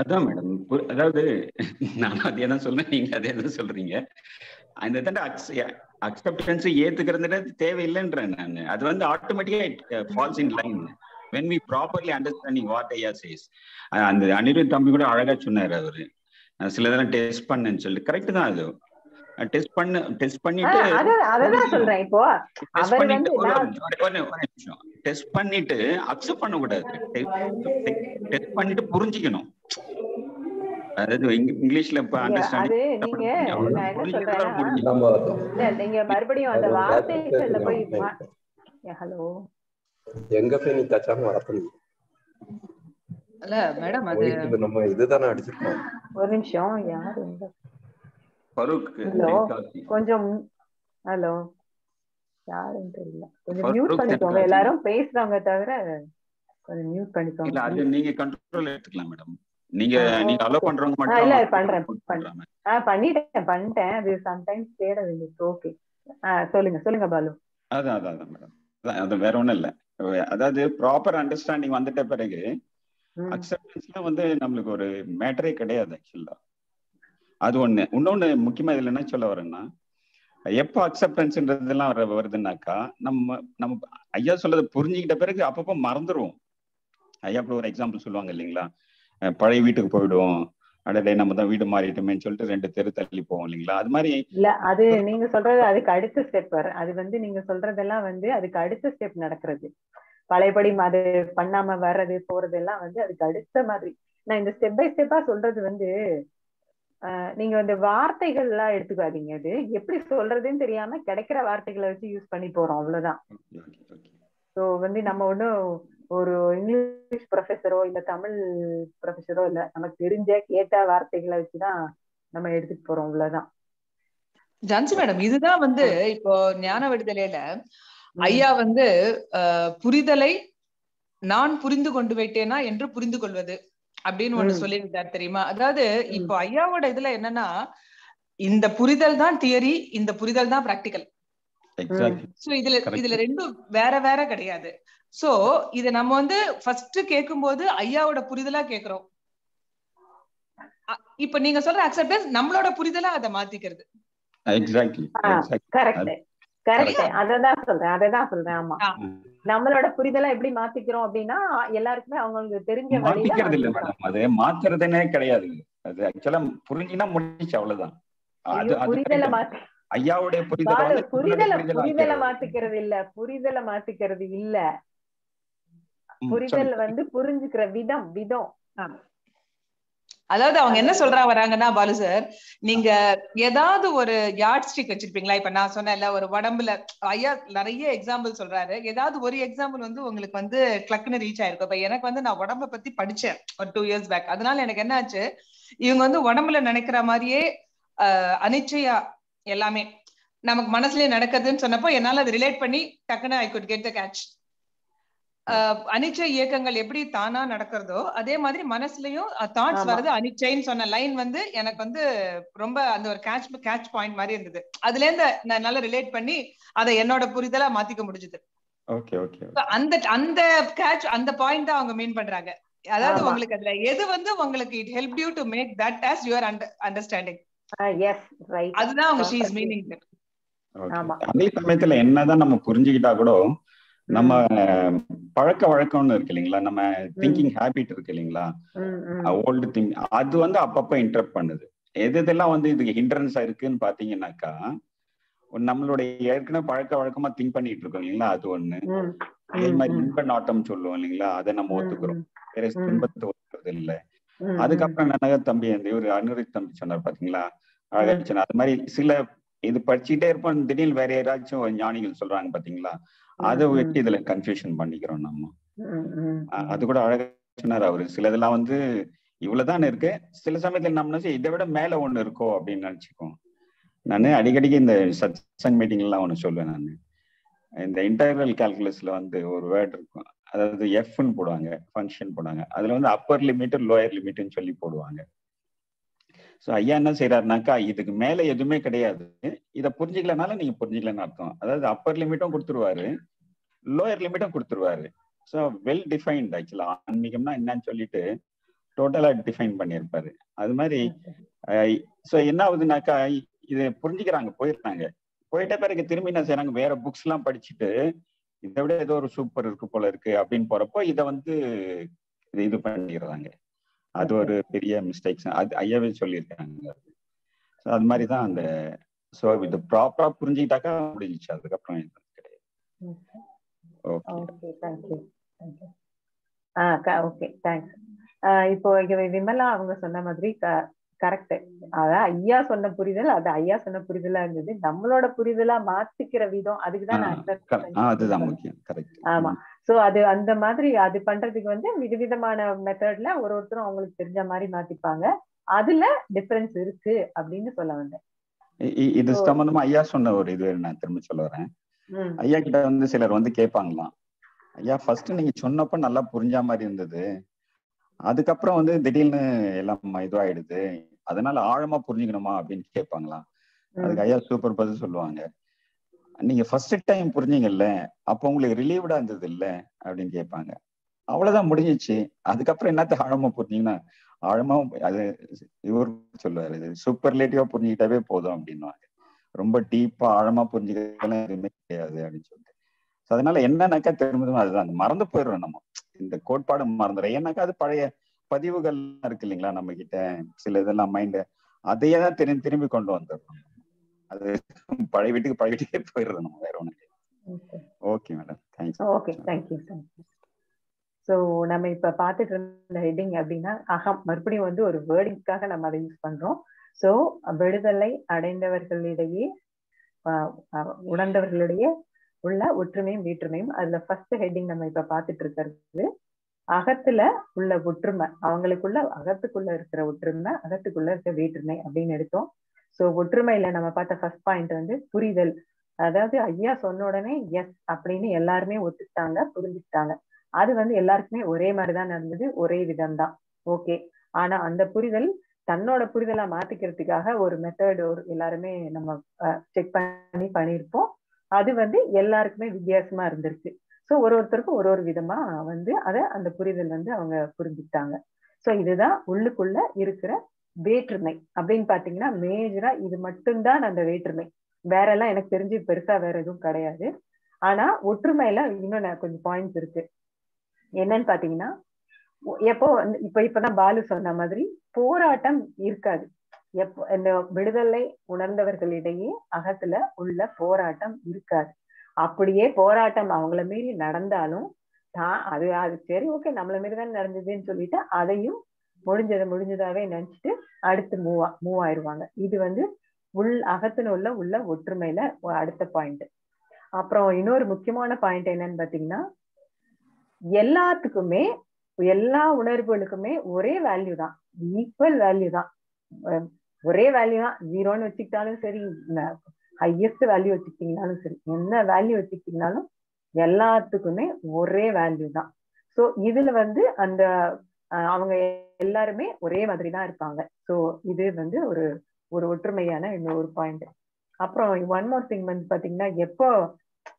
அதான் மேடம், அதாவது நானும் அதே தான் சொல்றேன், நீங்க அதே தான் சொல்றீங்க. அந்த தண்டை அக்செப்டன்ஸ் ஏத்துக்கிறது தேவையில்லைன்றேன் நான். அது வந்து ஆட்டோமேட்டிக்கா it falls in line when we properly understanding what ஐயா says. அந்த அனிருத் தம்பி கூட அழகா சொன்னாரு அவரு, சிலதெல்லாம் டெஸ்ட் பண்ணேன்னு சொல்லிட்டு. கரெக்ட் தான், அது டெஸ்ட் பண்ண டெஸ்ட் பண்ணிட்டு அதான் சொல்றேன். இப்போ அவர் வந்து டெஸ்ட் பண்ணிட்டு அக்செப்ட் பண்ண கூடாது, டெஸ்ட் பண்ணிட்டு புரிஞ்சிக்கணும். அதாவது இங்கிலீஷ்ல இப்ப அண்டர்ஸ்டாண்டிங் நீங்க மறுபடியும் அந்த வார்த்தைகள்ல போய் ஹலோ எங்க போய் நீ தச்சாம வரப்போறீங்க இல்ல மேடம். அது நம்ம இதுதானே அடிச்சிருக்கோம். ஒரு நிமிஷம், யார் இந்த கொஞ்சம் ஹலோ யாரும் தெரியல, கொஞ்சம் மியூட் பண்ணிக்கோங்க. எல்லாரும் பேசுறாங்க தவிர கொஞ்சம் மியூட் பண்ணிக்கோங்க. இல்ல அது நீங்க கண்ட்ரோல் எடுத்துக்கலாம் மேடம். நீங்க நீங்க அலோ பண்றவங்க மட்டும் இல்ல பண்றேன் பண்றேன் ஆ பண்ணிட்டேன் பண்ணிட்டேன் அது சம் டைம்ஸ் தேட வேண்டியது. ஓகே சொல்லுங்க சொல்லுங்க பாலு. அதான் அதான் மேடம், அது வேற ஒண்ணும் இல்ல. அதாவது ப்ராப்பர் அண்டர்ஸ்டாண்டிங் வந்துட்ட பிறகு அக்செப்டன்ஸ்ல வந்து நமக்கு ஒரு மேட்டரே கிடையாது ஆக்சுவலா. அது ஒண்ணு. இன்னொன்னு முக்கியமா இதுல என்ன சொல்ல வரேன்னா, எப்ப அக்செப்டன்ஸ்ன்றதெல்லாம் வருதுன்னாக்கா நம்ம நம்ம ஐயா சொல்றதை புரிஞ்சுக்கிட்ட பிறகு அப்பப்போ மறந்துடுவோம். ஐயா அப்படி ஒரு எக்ஸாம்பிள் சொல்லுவாங்க இல்லைங்களா, பழைய வீட்டுக்கு போயிடுவோம், அடடே நம்ம தான் வீடு மாறிட்டோமேன்னு சொல்லிட்டு ரெண்டு தெரு தள்ளி போவோம் இல்லைங்களா. அது மாதிரி இல்ல, அது நீங்க சொல்றது அதுக்கு அடுத்த ஸ்டெப். அது வந்து நீங்க சொல்றதெல்லாம் வந்து அதுக்கு அடுத்த ஸ்டெப் நடக்கிறது. பழையபடி மாதிரி பண்ணாம வர்றது போறது எல்லாம் வந்து அதுக்கு அடுத்த மாதிரி. நான் இந்த ஸ்டெப் பை ஸ்டெப்பா சொல்றது வந்து ஆஹ் நீங்க வந்து வார்த்தைகள் எல்லாம் எடுத்துக்காதீங்க, அது எப்படி சொல்றதுன்னு தெரியாம கிடைக்கிற வார்த்தைகளை வச்சு யூஸ் பண்ணி போறோம், அவ்வளவுதான். சோ வந்து நம்ம ஒன்னும் ஒரு இங்கிலீஷ் ப்ரொஃபஸரோ இல்ல தமிழ் ப்ரொஃபஸரோ இல்ல, நமக்கு தெரிஞ்ச கேட்ட வார்த்தைகளை வச்சுதான் நம்ம எடுத்துட்டு போறோம், அவ்வளவுதான். ஜான்சி மேடம், இதுதான் வந்து இப்போ ஞான விடுதலையில ஐயா வந்து அஹ் புரிதலை நான் புரிந்து கொண்டு விட்டேனா என்று புரிந்து கொள்வது அப்படின்னு ஒண்ணு சொல்லியிருந்தார் தெரியுமா. அதாவது இப்போ ஐயாவோட இதுல என்னன்னா, இந்த புரிதல் தான் தியரி, இந்த புரிதல் தான் பிராக்டிக்கல். சோ இதுல இதுல ரெண்டும் வேற வேற கிடையாது. சோ இத நம்ம வந்து ஃபர்ஸ்ட் கேட்கும் போது ஐயாவோட புரிதலா கேக்குறோம். இப்ப நீங்க சொல்ற அக்செப்டன்ஸ் நம்மளோட புரிதலா அதை மாத்திக்கிறது. அததான் சொல்றேன் அததான் சொல்றேன் ஆமா, நம்மளோட புரிதலா எப்படி மாத்திக்கிறோம் அப்படின்னா எல்லாருக்குமே அவங்களுக்கு தெரிஞ்ச மாத்திக்கிறது இல்ல மேடம், அது மாத்துறதுன்னே கிடையாது. அது ஆக்சுவலா புரிஞ்சுன்னா முடிஞ்சு, அவ்வளவுதான். புரிதலை மாத்தி ஐயாவுடைய புரிதலை புரிதலை புரிதலை மாத்திக்கிறது இல்ல, புரிதலை மாத்திக்கிறது இல்ல, புரிதல் வந்து புரிஞ்சுக்கிற விதம் விதம். அதாவது அவங்க என்ன சொல்றா வராங்கன்னா, பாலு சார் நீங்க ஏதாவது ஒரு யார்ட் ஸ்டிக் வச்சிருப்பீங்களா? இப்ப நான் சொன்னேன்ல ஒரு உடம்புல, ஐயா நிறைய எக்ஸாம்பிள் சொல்றாரு, ஏதாவது ஒரு எக்ஸாம்பிள் வந்து உங்களுக்கு வந்து கிளக்குன்னு ரீச் ஆயிருக்கும். இப்ப எனக்கு வந்து நான் உடம்ப பத்தி படிச்சேன் ஒரு டூ இயர்ஸ் பேக். அதனால எனக்கு என்ன ஆச்சு, இவங்க வந்து உடம்புல நினைக்கிற மாதிரியே அஹ் அனிச்சையா எல்லாமே நமக்கு மனசுலயே நடக்குதுன்னு சொன்னப்போ என்னால அது ரிலேட் பண்ணி டக்குன்னு I could get the catch. அனிச்சை இயக்கங்கள் எப்படி தானா நடக்கிறதோ அதே மாதிரி மனசுலயும் தாட்ஸ் வர்றது அனிச்சைன்னு சொன்ன லைன் வந்து எனக்கு வந்து ரொம்ப அந்த ஒரு கேட்ச் கேட்ச் பாயிண்ட் மாதிரி இருந்தது. அதுல இருந்து நான் என்னால ரிலேட் பண்ணி அதை என்னோட புரிதலா மாத்திக்க முடிஞ்சது. அந்த அந்த கேட்ச் அந்த பாயிண்ட் தான் அவங்க மீன் பண்றாங்க. அதாவது உங்களுக்கு அதுல எது வந்து உங்களுக்கு it help you to make that as your understanding. அதுதான் அவங்க ஷீ இஸ் மீனிங் தட். அதே சமயத்துல என்னதான் நம்ம புரிஞ்சுக்கிட்டா கூட நம்ம பழக்க வழக்கம்னு இருக்கு இல்லைங்களா, நம்ம திங்கிங் ஹேபிட் இருக்கு இல்லைங்களா, ஓல்டு திங், அது வந்து அப்பப்ப இன்டரப்ட் பண்ணுது. எது இதெல்லாம் வந்து இதுக்கு ஹிண்டரன்ஸா இருக்குன்னு பாத்தீங்கன்னாக்கா, நம்மளுடைய ஏற்கனவே பழக்க வழக்கமா திங்க் பண்ணிட்டு இருக்கோம் இல்லைங்களா, அது ஒண்ணு. அதே மாதிரி இன்ப நாட்டம் சொல்லுவோம் இல்லைங்களா, அதை நம்ம ஒத்துக்கிறோம், வேற துன்பத்தை ஒத்துக்கிறது இல்லை. அதுக்கப்புறம் நனக தம்பி ஒரு அனுரி தம்பி சொன்னார் பாத்தீங்களா, அழகா சொன்னார். அது மாதிரி சில இது படிச்சுட்டே இருப்போம், திடீர்னு வேற யாராச்சும் ஞானிகள் சொல்றாங்க பாத்தீங்களா, அதை வச்சு இதுல கன்ஃபியூஷன் பண்ணிக்கிறோம் நம்ம. அது கூட அழகா சொன்னார் அவரு, சிலதெல்லாம் வந்து இவ்வளவுதான் இருக்கு, சில சமயத்துல நம்ம நினைச்சு இதை விட மேல ஒண்ணு இருக்கோ அப்படின்னு நினைச்சுக்கோம். நானு அடிக்கடிக்கு இந்த சத்சங் மீட்டிங் எல்லாம் ஒண்ணு சொல்லுவேன் நானு, இந்த இன்டெக்ரல் கால்குலஸ்ல வந்து ஒரு வேர்ட் இருக்கும், அதாவது எஃப்னு போடுவாங்க, ஃபங்க்ஷன் போடுவாங்க, அதுல வந்து அப்பர் லிமிட் லோயர் லிமிட்னு சொல்லி போடுவாங்க. ஸோ ஐயா என்ன செய்யறாருனாக்கா, இதுக்கு மேல எதுவுமே கிடையாது, இதை புரிஞ்சுக்கலனால நீங்க புரிஞ்சுக்கலன்னு அர்த்தம். அதாவது அப்பர் லிமிட்டும் கொடுத்துருவாரு, லோயர் லிமிட்டும் கொடுத்துருவாரு. ஸோ வெல் டிஃபைன்ட், ஆக்சுவலா ஆன்மீகம்னா என்னன்னு சொல்லிட்டு டோட்டலா டிஃபைன் பண்ணியிருப்பாரு. அது மாதிரி ஸோ என்ன ஆகுதுனாக்கா, இதை புரிஞ்சுக்கிறாங்க, போயிடுறாங்க. போயிட்ட பிறகு திரும்பி என்ன செய்யறாங்க, வேற புக்ஸ் எல்லாம் படிச்சுட்டு இதை விட ஏதோ ஒரு சூப்பர் இருக்கு போல இருக்கு அப்படின்னு போறப்போ இதை வந்து இது பண்ணிடுறாங்க. அது ஒரு பெரிய மிஸ்டேக்ஸ், அது ஐயாவே சொல்லியிருக்காங்க. அது மாதிரிதான் அந்த சோ இது ப்ராப்பரா புரிஞ்சுக்கிட்டாக்கா முடிஞ்சிச்சு, அதுக்கப்புறம் கிடையாது. Okay, thank you. Ah okay, thanks. இப்போ விமலா அவங்க சொன்ன மாதிரி கரெக்ட், அதான் ஐயா சொன்ன புரிதல், அது ஐயா சொன்ன புரிதலா இருந்தது, நம்மளோட புரிதலா மாத்திக்கிற விதம், அதுக்குதான் நான் அக்செப்ட். ஆமா, சோ அது அந்த மாதிரி அது பண்றதுக்கு வந்து விதவிதமான மெத்தட்ல ஒரு ஒருத்தரும் அவங்களுக்கு தெரிஞ்ச மாதிரி மாத்திப்பாங்க, அதுல டிஃபரன்ஸ் இருக்கு அப்படின்னு சொல்ல வந்தேன். இது சம்பந்தமா ஐயா சொன்ன ஒரு இது நான் திரும்ப சொல்ல வரேன். ஐயா கிட்ட வந்து சிலர் வந்து கேட்பாங்களாம், ஐயா ஃபர்ஸ்ட் நீங்க சொன்னப்ப நல்லா புரிஞ்ச மாதிரி இருந்தது, அதுக்கப்புறம் வந்து திடீர்னு எல்லாம் இதுவாயிடுது, அதனால ஆழமா புரிஞ்சுக்கணுமா அப்படின்னு கேட்பாங்களாம். அதுக்கு ஐயா சூப்பர் பதில் சொல்லுவாங்க, நீங்க ஃபர்ஸ்ட் டைம் புரிஞ்சிங்கல்ல அப்போ உங்களுக்கு ரிலீவ்டா இருந்தது இல்ல அப்படின்னு கேட்பாங்க. அவ்வளவுதான் முடிஞ்சிச்சு, அதுக்கப்புறம் என்னத்த ஆழமா புரிஞ்சிங்கன்னா, ஆழமா அது இவர் சொல்லுவாரு, இது சூப்பர் ரிலேட்டிவா புரிஞ்சுக்கிட்டாவே போதும் அப்படின்வாங்க. ரொம்ப டீப்பா ஆழமா புரிஞ்சுக்கிறதுலாம் எதுவுமே கிடையாது அப்படின்னு சொல்லிட்டு. அதனால என்னன்னாக்கா திரும்ப அதுதான் மறந்து போயிடுறோம் நம்ம, இந்த கோட்பாடு மறந்துடும். ஏன்னாக்கா அது பழைய பதிவுகள் இருக்கு இல்லைங்களா நம்ம கிட்ட, சில இதெல்லாம் மைண்ட் அதையே தான் திரும்பி திரும்பி கொண்டு வந்துடுறோம். அது பழைய வீட்டுக்கு பழைய வீட்டுக்கே போயிடுறது நம்ம, வேற ஒண்ணு. Okay. Okay, madam. Thanks. Okay, thank you. Thank you. So, we are going to heading a word. So, விடுதலை அடைந்தவர்களிடையே உணர்ந்தவர்களிடையே உள்ள ஒற்றுமையும் வீற்றுமையும் அதுல ஃபர்ஸ்ட் ஹெட்டிங் நம்ம இப்ப பாத்துட்டு இருக்கிறது அகத்துல உள்ள ஒற்றுமை அவங்களுக்குள்ள அகத்துக்குள்ள இருக்கிற ஒற்றுமை அகத்துக்குள்ள இருக்கிற வீற்றுமை அப்படின்னு எடுத்தோம். சோ ஒற்றுமையில நம்ம பார்த்த ஃபர்ஸ்ட் பாயிண்ட் வந்து புரிதல். அதாவது ஐயா சொன்ன உடனே எஸ் அப்படின்னு எல்லாருமே ஒத்துட்டாங்க புரிஞ்சுட்டாங்க. அது வந்து எல்லாருக்குமே ஒரே மாதிரிதான் நடந்தது ஒரே விதம்தான். ஓகே, ஆனா அந்த புரிதல் தன்னோட புரிதலா மாத்திக்கிறதுக்காக ஒரு மெத்தட் ஒரு எல்லாருமே நம்ம செக் பண்ணி பண்ணியிருப்போம். அது வந்து எல்லாருக்குமே வித்தியாசமா இருந்திருக்கு. ஸோ ஒரு ஒருத்தருக்கும் ஒரு ஒரு விதமா வந்து அதை அந்த புரிதல் வந்து அவங்க புரிஞ்சுக்கிட்டாங்க. ஸோ இதுதான் உள்ளுக்குள்ள இருக்கிற வேற்றுமை அப்படின்னு பாத்தீங்கன்னா மேஜரா இது மட்டும்தான் அந்த வேற்றுமை. வேற எல்லாம் எனக்கு தெரிஞ்சு பெருசா வேற எதுவும் கிடையாது. ஆனா ஒற்றுமையில இன்னொன்னு கொஞ்சம் பாயிண்ட்ஸ் இருக்கு. என்னன்னு பாத்தீங்கன்னா எப்போ இப்ப இப்பதான் பாலு சொன்ன மாதிரி போராட்டம் இருக்காது. எப்போ இந்த விடுதலை உணர்ந்தவர்களிடையே அகத்துல உள்ள போராட்டம் இருக்காது. அப்படியே போராட்டம் அவங்கள மீறி நடந்தாலும் தான் அது அது சரி ஓகே நம்மள மீறிதான் நடந்ததுன்னு சொல்லிட்டு அதையும் முடிஞ்சதை முடிஞ்சதாவே நினைச்சிட்டு அடுத்து மூவா மூவ் ஆயிடுவாங்க. இது வந்து உள் அகத்துல உள்ள உள்ள ஒற்றுமையில அடுத்த பாயிண்ட். அப்புறம் இன்னொரு முக்கியமான பாயிண்ட் என்னன்னு பாத்தீங்கன்னா எல்லாத்துக்குமே எல்லா உணர்வுகளுக்குமே ஒரே வேல்யூ தான், ஈக்குவல் வேல்யூ தான், ஒரே வேல்யூ தான். ஜீரோன்னு வச்சுக்கிட்டாலும் சரி ஹையஸ்ட் வேல்யூ வச்சுக்கிட்டீங்கனாலும் சரி என்ன வேல்யூ வச்சுக்கிட்டீங்கனாலும் எல்லாத்துக்குமே ஒரே வேல்யூ தான். ஸோ இதுல வந்து அந்த அவங்க எல்லாருமே ஒரே மாதிரி தான் இருப்பாங்க. ஸோ இது வந்து ஒரு ஒரு ஒற்றுமையான இன்னொரு பாயிண்ட். அப்புறம் ஒன் மோர் திங் வந்து பாத்தீங்கன்னா எப்போ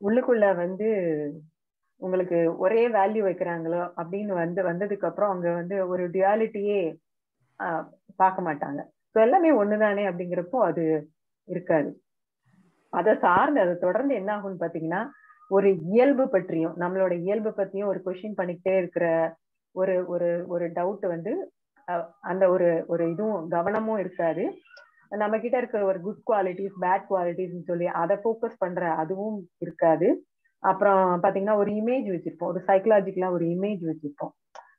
உள்ளுக்குள்ள வந்து உங்களுக்கு ஒரே வேல்யூ வைக்கிறாங்களோ அப்படின்னு வந்து வந்ததுக்கு அப்புறம் அவங்க வந்து ஒரு டியாலிட்டியே ஆஹ் பார்க்க மாட்டாங்க. ஸோ எல்லாமே ஒண்ணுதானே அப்படிங்கிறப்போ அது இருக்காது. அதை சார்ந்து அதை தொடர்ந்து என்ன ஆகும்னு பாத்தீங்கன்னா ஒரு இயல்பு பற்றியும் நம்மளோட இயல்பு பத்தியும் ஒரு கொஸ்டின் பண்ணிக்கிட்டே இருக்கிற ஒரு ஒரு ஒரு டவுட் வந்து அந்த ஒரு ஒரு இதுவும் கவனமும் இருக்காது. நம்ம கிட்ட இருக்கிற ஒரு குட் குவாலிட்டிஸ் பேட் குவாலிட்டிஸ்ன்னு சொல்லி அதை ஃபோக்கஸ் பண்ற அதுவும் இருக்காது. அப்புறம் பாத்தீங்கன்னா ஒரு இமேஜ் வச்சிருப்போம், ஒரு சைக்கலாஜிக்கலா ஒரு இமேஜ் வச்சிருப்போம்.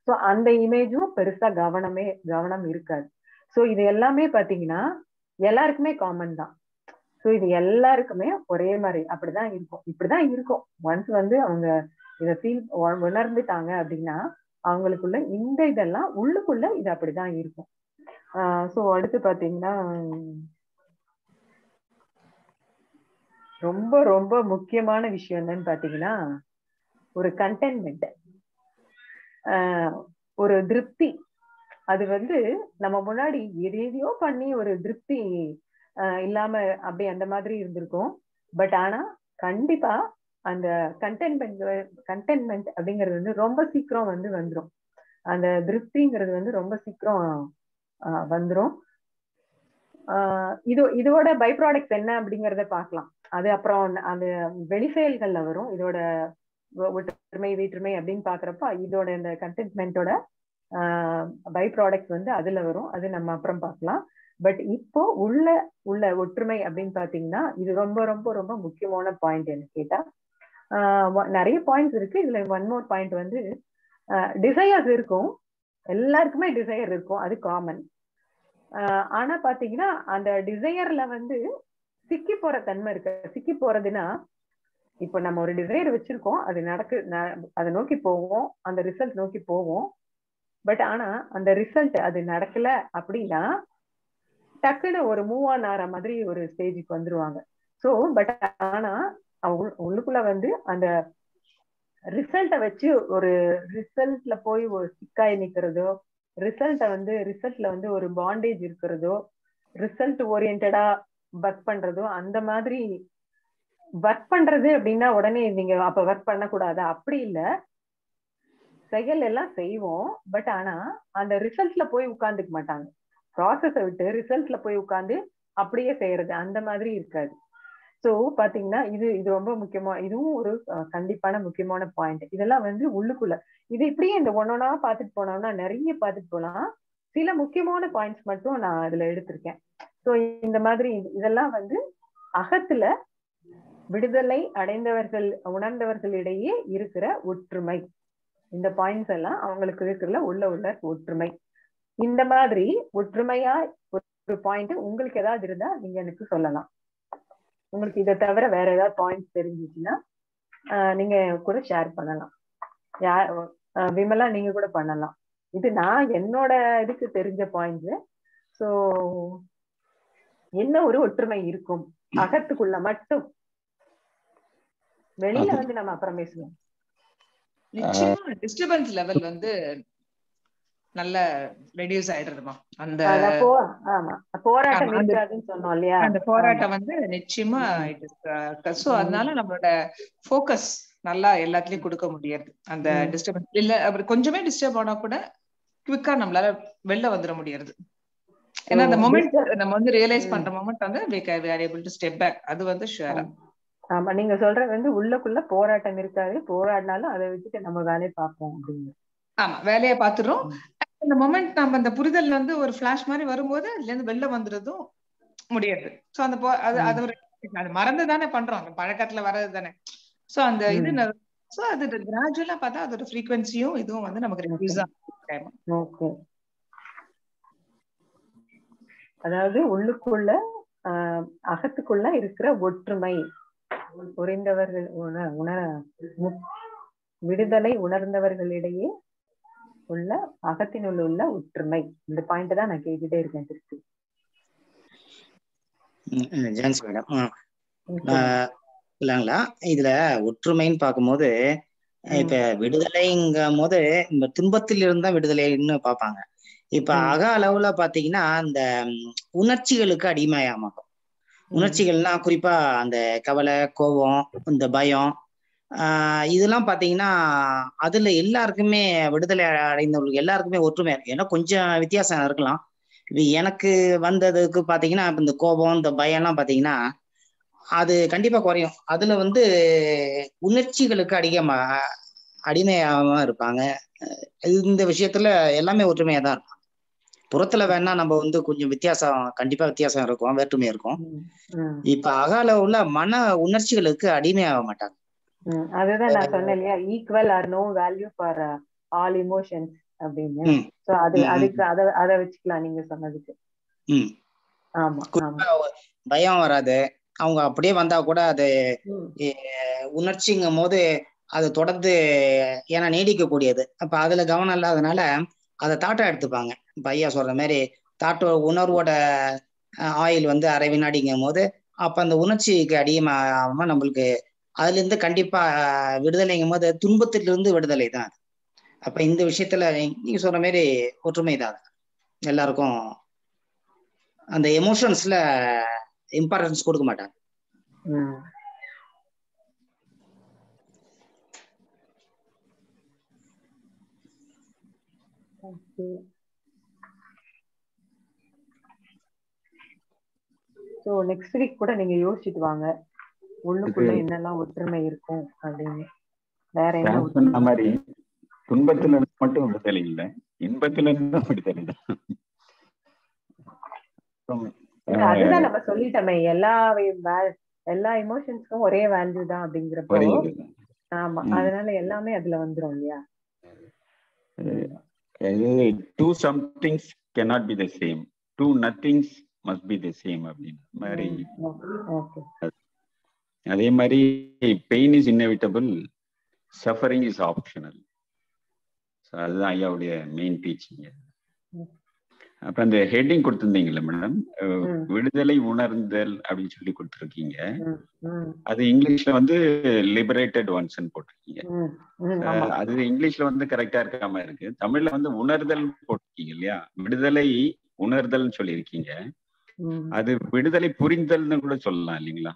ஸோ அந்த இமேஜும் பெருசா கவனமே கவனம் இருக்காது. ஸோ இது எல்லாமே பாத்தீங்கன்னா எல்லாருக்குமே காமன் தான். ஸோ இது எல்லாருக்குமே ஒரே மாதிரி அப்படிதான் இருக்கும் இப்படிதான் இருக்கும். ஒன்ஸ் வந்து அவங்க இதை ஃபீல் உணர்ந்துட்டாங்க அப்படின்னா அவங்களுக்குள்ள இந்த இதெல்லாம் உள்ளுக்குள்ள இது அப்படிதான் இருக்கும். ஆஹ் ஸோ அடுத்து பாத்தீங்கன்னா ரொம்ப ரொம்ப முக்கியமான விஷயம் என்னன்னு பாத்தீங்கன்னா ஒரு கண்டென்ட்மெண்ட், ஒரு திருப்தி. அது வந்து நம்ம முன்னாடி எதையோ பண்ணி ஒரு திருப்தி இல்லாம அப்படி அந்த மாதிரி இருந்திருக்கும். பட் ஆனா கண்டிப்பா அந்த கண்டென்ட்மெண்ட் கண்டென்ட்மெண்ட் அப்படிங்கிறது வந்து ரொம்ப சீக்கிரம் வந்து வந்துடும். அந்த திருப்திங்கிறது வந்து ரொம்ப சீக்கிரம் வந்துடும். ஆஹ் இது இதோட பை ப்ராடக்ட்ஸ் என்ன அப்படிங்கறத பாக்கலாம். அது அப்புறம் அந்த வெளிச்செயல்கள்ல வரும். இதோட ஒற்றுமை வீற்றுமை அப்படின்னு பாக்குறப்ப இதோட இந்த கண்டென்ட்மெண்டோட ஆஹ் பை ப்ராடக்ட்ஸ் வந்து அதுல வரும். அது நம்ம அப்புறம் பாக்கலாம். பட் இப்போ உள்ள உள்ள ஒற்றுமை அப்படின்னு பாத்தீங்கன்னா இது ரொம்ப ரொம்ப ரொம்ப முக்கியமான பாயிண்ட் என்ன கேட்டா. ஆஹ் நிறைய பாயிண்ட்ஸ் இருக்கு. இதுல ஒன் மோர் பாயிண்ட் வந்து டிசையர்ஸ் இருக்கும். எல்லாருக்குமே டிசையர் இருக்கும், அது காமன். ஆஹ் ஆனா பாத்தீங்கன்னா அந்த டிசையர்ல வந்து சிக்கி போற தன்மை இருக்கு. சிக்கி போறதுன்னா இப்ப நம்ம ஒரு டிசைர் வச்சிருக்கோம், அது நடக்கு அதை நோக்கி போவோம், அந்த ரிசல்ட் நோக்கி போவோம். பட் ஆனா அந்த ரிசல்ட் அது நடக்கல அப்படின்னா டக்குன்னு ஒரு மூவ் ஆன் ஆற மாதிரி ஒரு ஸ்டேஜுக்கு வந்துருவாங்க. சோ பட் ஆனா உள்ளுக்குள்ள வந்து அந்த ரிசல்ட்டை வச்சு ஒரு ரிசல்ட்ல போய் ஒரு சிக்காய் நிக்கிறதோ, ரிசல்ட்டை வந்து ரிசல்ட்ல வந்து ஒரு பாண்டேஜ் இருக்கிறதோ, ரிசல்ட் ஓரியன்டா ஒர்க் பண்றதோ, அந்த மாதிரி ஒர்க் பண்றது அப்படின்னா உடனே நீங்க அப்ப ஒர்க் பண்ண கூடாது அப்படி இல்ல, செயல் எல்லாம் செய்வோம். பட் ஆனா அந்த ரிசல்ட்ல போய் உட்கார்ந்துக்க மாட்டாங்க. ப்ராசஸை விட்டு ரிசல்ட்ல போய் உட்காந்து அப்படியே செய்யறது அந்த மாதிரி இருக்காது. ஸோ பாத்தீங்கன்னா இது இது ரொம்ப முக்கியமா, இதுவும் ஒரு கண்டிப்பான முக்கியமான பாயிண்ட். இதெல்லாம் வந்து உள்ளுக்குள்ள இது இப்படியே இந்த ஒன்னொன்னா பாத்துட்டு போனோம்னா நிறைய பாத்துட்டு போலாம். சில முக்கியமான பாயிண்ட்ஸ் மட்டும் நான் அதுல எடுத்திருக்கேன். ஸோ இந்த மாதிரி இதெல்லாம் வந்து அகத்துல விடுதலை அடைந்தவர்கள் உணர்ந்தவர்களிடையே இருக்கிற ஒற்றுமை, இந்த பாயிண்ட்ஸ் எல்லாம் அவங்களுக்கு இருக்கிற உள்ள உள்ள ஒற்றுமை. இந்த மாதிரி ஒற்றுமையா ஒரு பாயிண்ட் உங்களுக்கு ஏதாவது இருந்தா நீங்க எனக்கு சொல்லலாம். உங்களுக்கு இதை தவிர வேற ஏதாவது பாயிண்ட்ஸ் தெரிஞ்சிச்சுன்னா நீங்க கூட ஷேர் பண்ணலாம். யார் விமலா நீங்க கூட பண்ணலாம். இது நான் என்னோட இதுக்கு தெரிஞ்ச பாயிண்ட்ஸ். ஸோ என்ன ஒரு ஒற்றுமை இருக்கும் அகத்துக்குள்ள மட்டும், வெளியில வந்து நம்ம அப்புறம் பேசுவோம். நிச்சயமா டிஸ்டர்பன்ஸ் லெவல் வந்து நல்ல ரெடியூஸ் ஆயிடுறதுமா. அந்த போராட்டம் இருக்காதுன்னு சொன்னோம் இல்லையா, அந்த போராட்டம் வந்து நிச்சயமா இட் இஸ். சோ அதனால நம்மளோட ஃபோக்கஸ் நல்லா எல்லாத்துலயும் கொடுக்க முடியாது. அந்த டிஸ்டர்பன்ஸ் இல்ல அப்புறம் கொஞ்சமே டிஸ்டர்ப் ஆனா கூட குவிக்கா நம்மளால வெளில வந்துட முடியாது. ஏன்னா அந்த மொமெண்ட் நம்ம வந்து ரியலைஸ் பண்ற மொமெண்ட் வந்து we are able to step back. அது வந்து ஷுவரா. ஆமா நீங்க சொல்றது வந்து உள்ளக்குள்ள போராட்டம் இருக்காது, போராடினாலும் அதை வச்சுட்டு நம்ம வேலையை பார்ப்போம் அப்படின்னு. ஆமா வேலையை பார்த்துடும். அந்த மொமெண்ட் நம்ம அந்த புரிதல் வந்து ஒரு பிளாஷ் மாதிரி வரும்போது அதுல இருந்து வெளில வந்துடுறதும் முடியாது. சோ அந்த அது ஒரு மறந்து தானே பண்றோம், அந்த பழக்கத்துல வர்றது தானே. சோ அந்த இது சோ அது கிராஜுவலா பார்த்தா அதோட ஃப்ரீக்வன்சியும் இதுவும் வந்து நமக்கு ரெடியூஸ் ஆகும். ஓகே, அதாவது உள்ளுக்குள்ள ஆஹ் அகத்துக்குள்ள இருக்கிற ஒற்றுமை, புரிந்தவர்கள் உண உணர விடுதலை உணர்ந்தவர்களிடையே உள்ள அகத்தினுள்ள உள்ள ஒற்றுமை. இந்த பாயிண்ட் தான் நான் கேட்டுட்டே இருக்கேன் திருப்பி. ஜான்சி மேடம் இல்லைங்களா, இதுல ஒற்றுமைன்னு பார்க்கும்போது இப்ப விடுதலைங்கும் போது இந்த துன்பத்தில் இருந்தா விடுதலைன்னு பார்ப்பாங்க. இப்ப அக அளவுல பாத்தீங்கன்னா அந்த உணர்ச்சிகளுக்கு அடிமையாகும். உணர்ச்சிகள்னா குறிப்பா அந்த கவலை, கோபம், இந்த பயம், ஆஹ் இதெல்லாம் பாத்தீங்கன்னா அதுல எல்லாருக்குமே விடுதலை அடைந்தவங்களுக்கு எல்லாருக்குமே ஒற்றுமையா இருக்கு. ஏன்னா கொஞ்சம் வித்தியாசம் இருக்கலாம். இப்ப எனக்கு வந்ததுக்கு பாத்தீங்கன்னா இந்த கோபம், இந்த பயம் எல்லாம் பாத்தீங்கன்னா அது கண்டிப்பா குறையும். அதுல வந்து உணர்ச்சிகளுக்கு அதிகமா அடிமையாம இருப்பாங்க. இந்த விஷயத்துல எல்லாமே ஒற்றுமையா தான் இருக்கும். புறத்துல வேணா நம்ம வந்து கொஞ்சம் வித்தியாசம், கண்டிப்பா வித்தியாசம் இருக்கும், வேற்றுமை இருக்கும். இப்ப அகால உள்ள மன உணர்ச்சிகளுக்கு அடிமையாக மாட்டாங்க. அதுதான் நான் சொன்னேன் இல்லையா, equal or no value for all emotions அப்படின்னு. சோ அது அதுக்கு அத அத வச்சுக்கலாம் நீங்க சொன்னதுக்கு. ஆமா, பயம் வராது. அவங்க அப்படியே வந்தா கூட அது உணர்ச்சிங்கும் போது அது தொடர்ந்து ஏன்னா நீடிக்க கூடியது. அப்ப அதுல கவனம் இல்லாதனால அதை தாட்டா எடுத்துப்பாங்க. பையா சொல்ற மாதிரி தாட்டோ உணர்வோட ஆயில் வந்து அரை வினாடிங்கும் போது அப்ப அந்த உணர்ச்சிக்கு அதிகமாக நம்மளுக்கு அதுல இருந்து கண்டிப்பா விடுதலைங்கும் போது துன்பத்திலிருந்து விடுதலை தான் அது. அப்ப இந்த விஷயத்துல நீங்க சொல்ற மாதிரி ஒற்றுமை தான் எல்லாருக்கும். அந்த எமோஷன்ஸ்ல இம்பார்ட்டன்ஸ் கொடுக்க மாட்டாங்க. சோ நெக்ஸ்ட் வீக் கூட நீங்க யோசிச்சுட்டு வாங்க உள்ளுக்குள்ள என்னெல்லாம் ஒற்றுமை இருக்கும் அப்படின்னு. வேற என்ன மாதிரி துன்பத்துல மட்டும் விடுதலை இல்ல, இன்பத்துல தான் விடுதலை தான். அதுதான் நம்ம சொல்லிட்டோமே எல்லா எல்லா எமோஷன்ஸ்க்கும் ஒரே வேல்யூ தான் அப்படிங்கிறப்போ. ஆமா, அதனால எல்லாமே அதுல வந்துரும் இல்லையா. Two somethings cannot be the same, two nothings must be the same அப்படின மாதிரி. Okay, அதே மாதிரி pain is inevitable, suffering is optional. So அதுதான் ஐயாவுடைய மெயின் டீச்சிங். அப்ப அந்த ஹெட்டிங் கொடுத்திருந்தீங்கல்ல மேடம், விடுதலை உணர்ந்தல் அப்படின்னு சொல்லி கொடுத்திருக்கீங்க. அது இங்கிலீஷ்ல வந்து லிபரேட்டட் ஒன்ஸ் போட்டிருக்கீங்க. அது இங்கிலீஷ்ல வந்து கரெக்டா இருக்காம இருக்கு. தமிழ்ல வந்து உணர்தல் போட்டிருக்கீங்க இல்லையா, விடுதலை உணர்தல் சொல்லியிருக்கீங்க. அது விடுதலை புரிந்தல்னு கூட சொல்லலாம் இல்லைங்களா.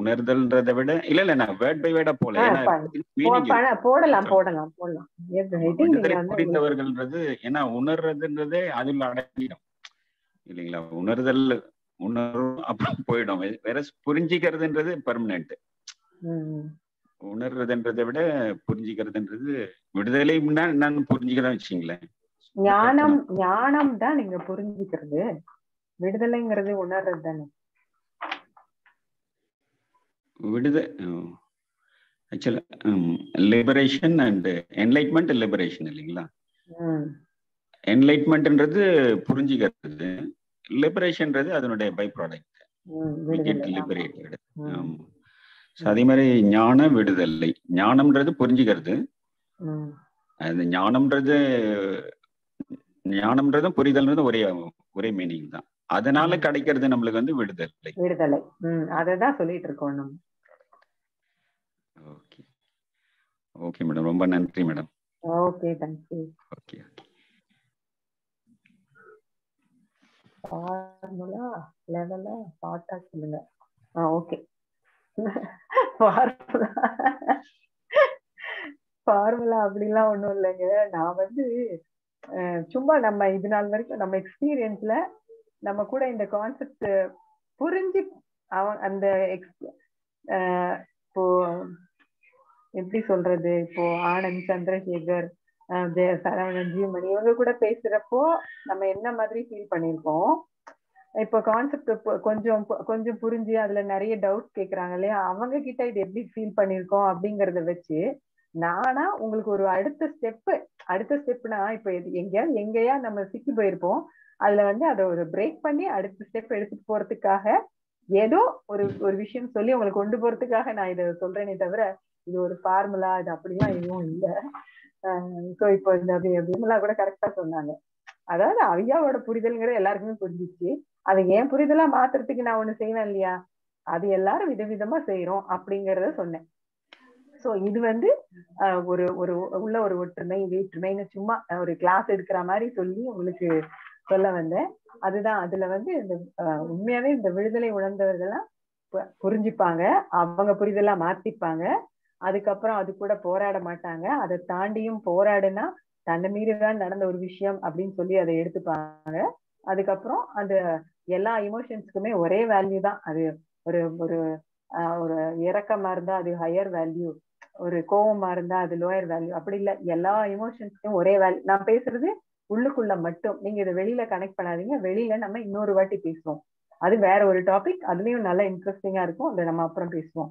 உணர்தல்ன்றதை விட இல்ல இல்ல நான் வேர்ட் பை வேர்டா போல போடலாம் போடலாம் போடலாம். விடுதலை புரிந்தவர்கள்ன்றது ஏன்னா உணர்றதுன்றதே அதுல அடங்கிடும் இல்லைங்களா. உணர்தல் உணரும் அப்புறம் போயிடும். வேற புரிஞ்சிக்கிறதுன்றது பெர்மனன்ட். உணர்றதுன்றதை விட புரிஞ்சிக்கிறதுன்றது விடுதலைன்னா என்னன்னு புரிஞ்சுக்கிறதா வச்சுங்களேன். ஞானம் ஞானம் தான் நீங்க புரிஞ்சுக்கிறது, விடுதலைங்கிறது உணர்றது தானே. What is the oh, actually um, liberation and uh, enlightenment and liberation illingla. Mm. Enlightenment and rather Purunjigarade. Liberation rather Adonade byproduct. Mm, we get liberated. Mm. Um, Sadimari Yana Vidal Yanam rather Purunjigarde. Mm. And the Yanam rather Yanam rather Puridal Vore Vore meaning. Adanala Kadikar than Amlagan with the lake. With the lake. Hm, Ada Solitaire Conum. Okay. Okay, Madam Romban and three, Madam. Okay, thank you. Okay. Formula, level, part of similar. Okay. Formula. Formula, Abdilla, no longer. Now, but the Chumba, my Ibinal, my experience. நம்ம கூட இந்த concept புரிஞ்சு அந்த இப்போ எப்படி சொல்றது இப்போ ஆனந்த் சந்திரசேகர் சரவணன் ஜீவமணி இவங்க கூட பேசுறப்போ நம்ம என்ன மாதிரி ஃபீல் பண்ணியிருக்கோம். இப்போ கான்செப்ட் கொஞ்சம் கொஞ்சம் புரிஞ்சு அதுல நிறைய டவுட் கேட்கறாங்க இல்லையா, அவங்க கிட்ட இது எப்படி ஃபீல் பண்ணியிருக்கோம் அப்படிங்கறத வச்சு நானா உங்களுக்கு ஒரு அடுத்த ஸ்டெப் அடுத்த ஸ்டெப்னா இப்போ எங்கயா எங்கயா நம்ம சிக்கி போயிருப்போம், அதுல வந்து அதை ஒரு பிரேக் பண்ணி அடுத்த ஸ்டெப் எடுத்துட்டு போறதுக்காக ஏதோ ஒரு ஒரு விஷயம் சொல்லி உங்களுக்கு கொண்டு போறதுக்காக நான் இதை சொல்றேனே தவிர இது ஒரு ஃபார்முலா இது அப்படிலாம் எதுவும் இல்லை. ஸோ இப்போ இந்த விமலா கூட கரெக்டா சொன்னாங்க, அதாவது அவியாவோட புரிதல்ங்கிறது எல்லாருக்குமே புரிஞ்சிச்சு, அதை ஏன் புரிதலா மாத்துறதுக்கு நான் ஒண்ணு செய்வேன் இல்லையா, அது எல்லாரும் விதவிதமா செய்யறோம் அப்படிங்கறத சொன்னேன். சோ இது வந்து ஒரு ஒரு உள்ள ஒரு ஒற்றுமை வேற்றுமைன்னு சும்மா ஒரு கிளாஸ் எடுக்கிற மாதிரி சொல்லி உங்களுக்கு சொல்ல வந்தேன். அதுதான் அதுல வந்து இந்த உண்மையாவே இந்த விடுதலை உணர்ந்தவர்கள்லாம் புரிஞ்சுப்பாங்க, அவங்க புரிதெல்லாம் மாத்திப்பாங்க, அதுக்கப்புறம் அது கூட போராட மாட்டாங்க, அதை தாண்டியும் போராடுனா தன்னை மீறிதான் நடந்த ஒரு விஷயம் அப்படின்னு சொல்லி அதை எடுத்துப்பாங்க, அதுக்கப்புறம் அந்த எல்லா இமோஷன்ஸ்க்குமே ஒரே வேல்யூ தான். அது ஒரு ஒரு ஒரு இரக்கமா இருந்தா அது ஹையர் வேல்யூ, ஒரு கோவமா இருந்தா அது லோயர் வேல்யூ, அப்படி இல்லை எல்லா இமோஷன்ஸ்க்கும் ஒரே வேல்யூ. நான் பேசுறது உள்ளுக்குள்ள மட்டும், நீங்க இதை வெளியில கனெக்ட் பண்ணாதீங்க, வெளியில நம்ம இன்னொரு வாட்டி பேசுவோம், அது வேற ஒரு டாபிக், அதுலயும் நல்லா இன்ட்ரெஸ்டிங்கா இருக்கும், அதை நம்ம அப்புறம் பேசுவோம்.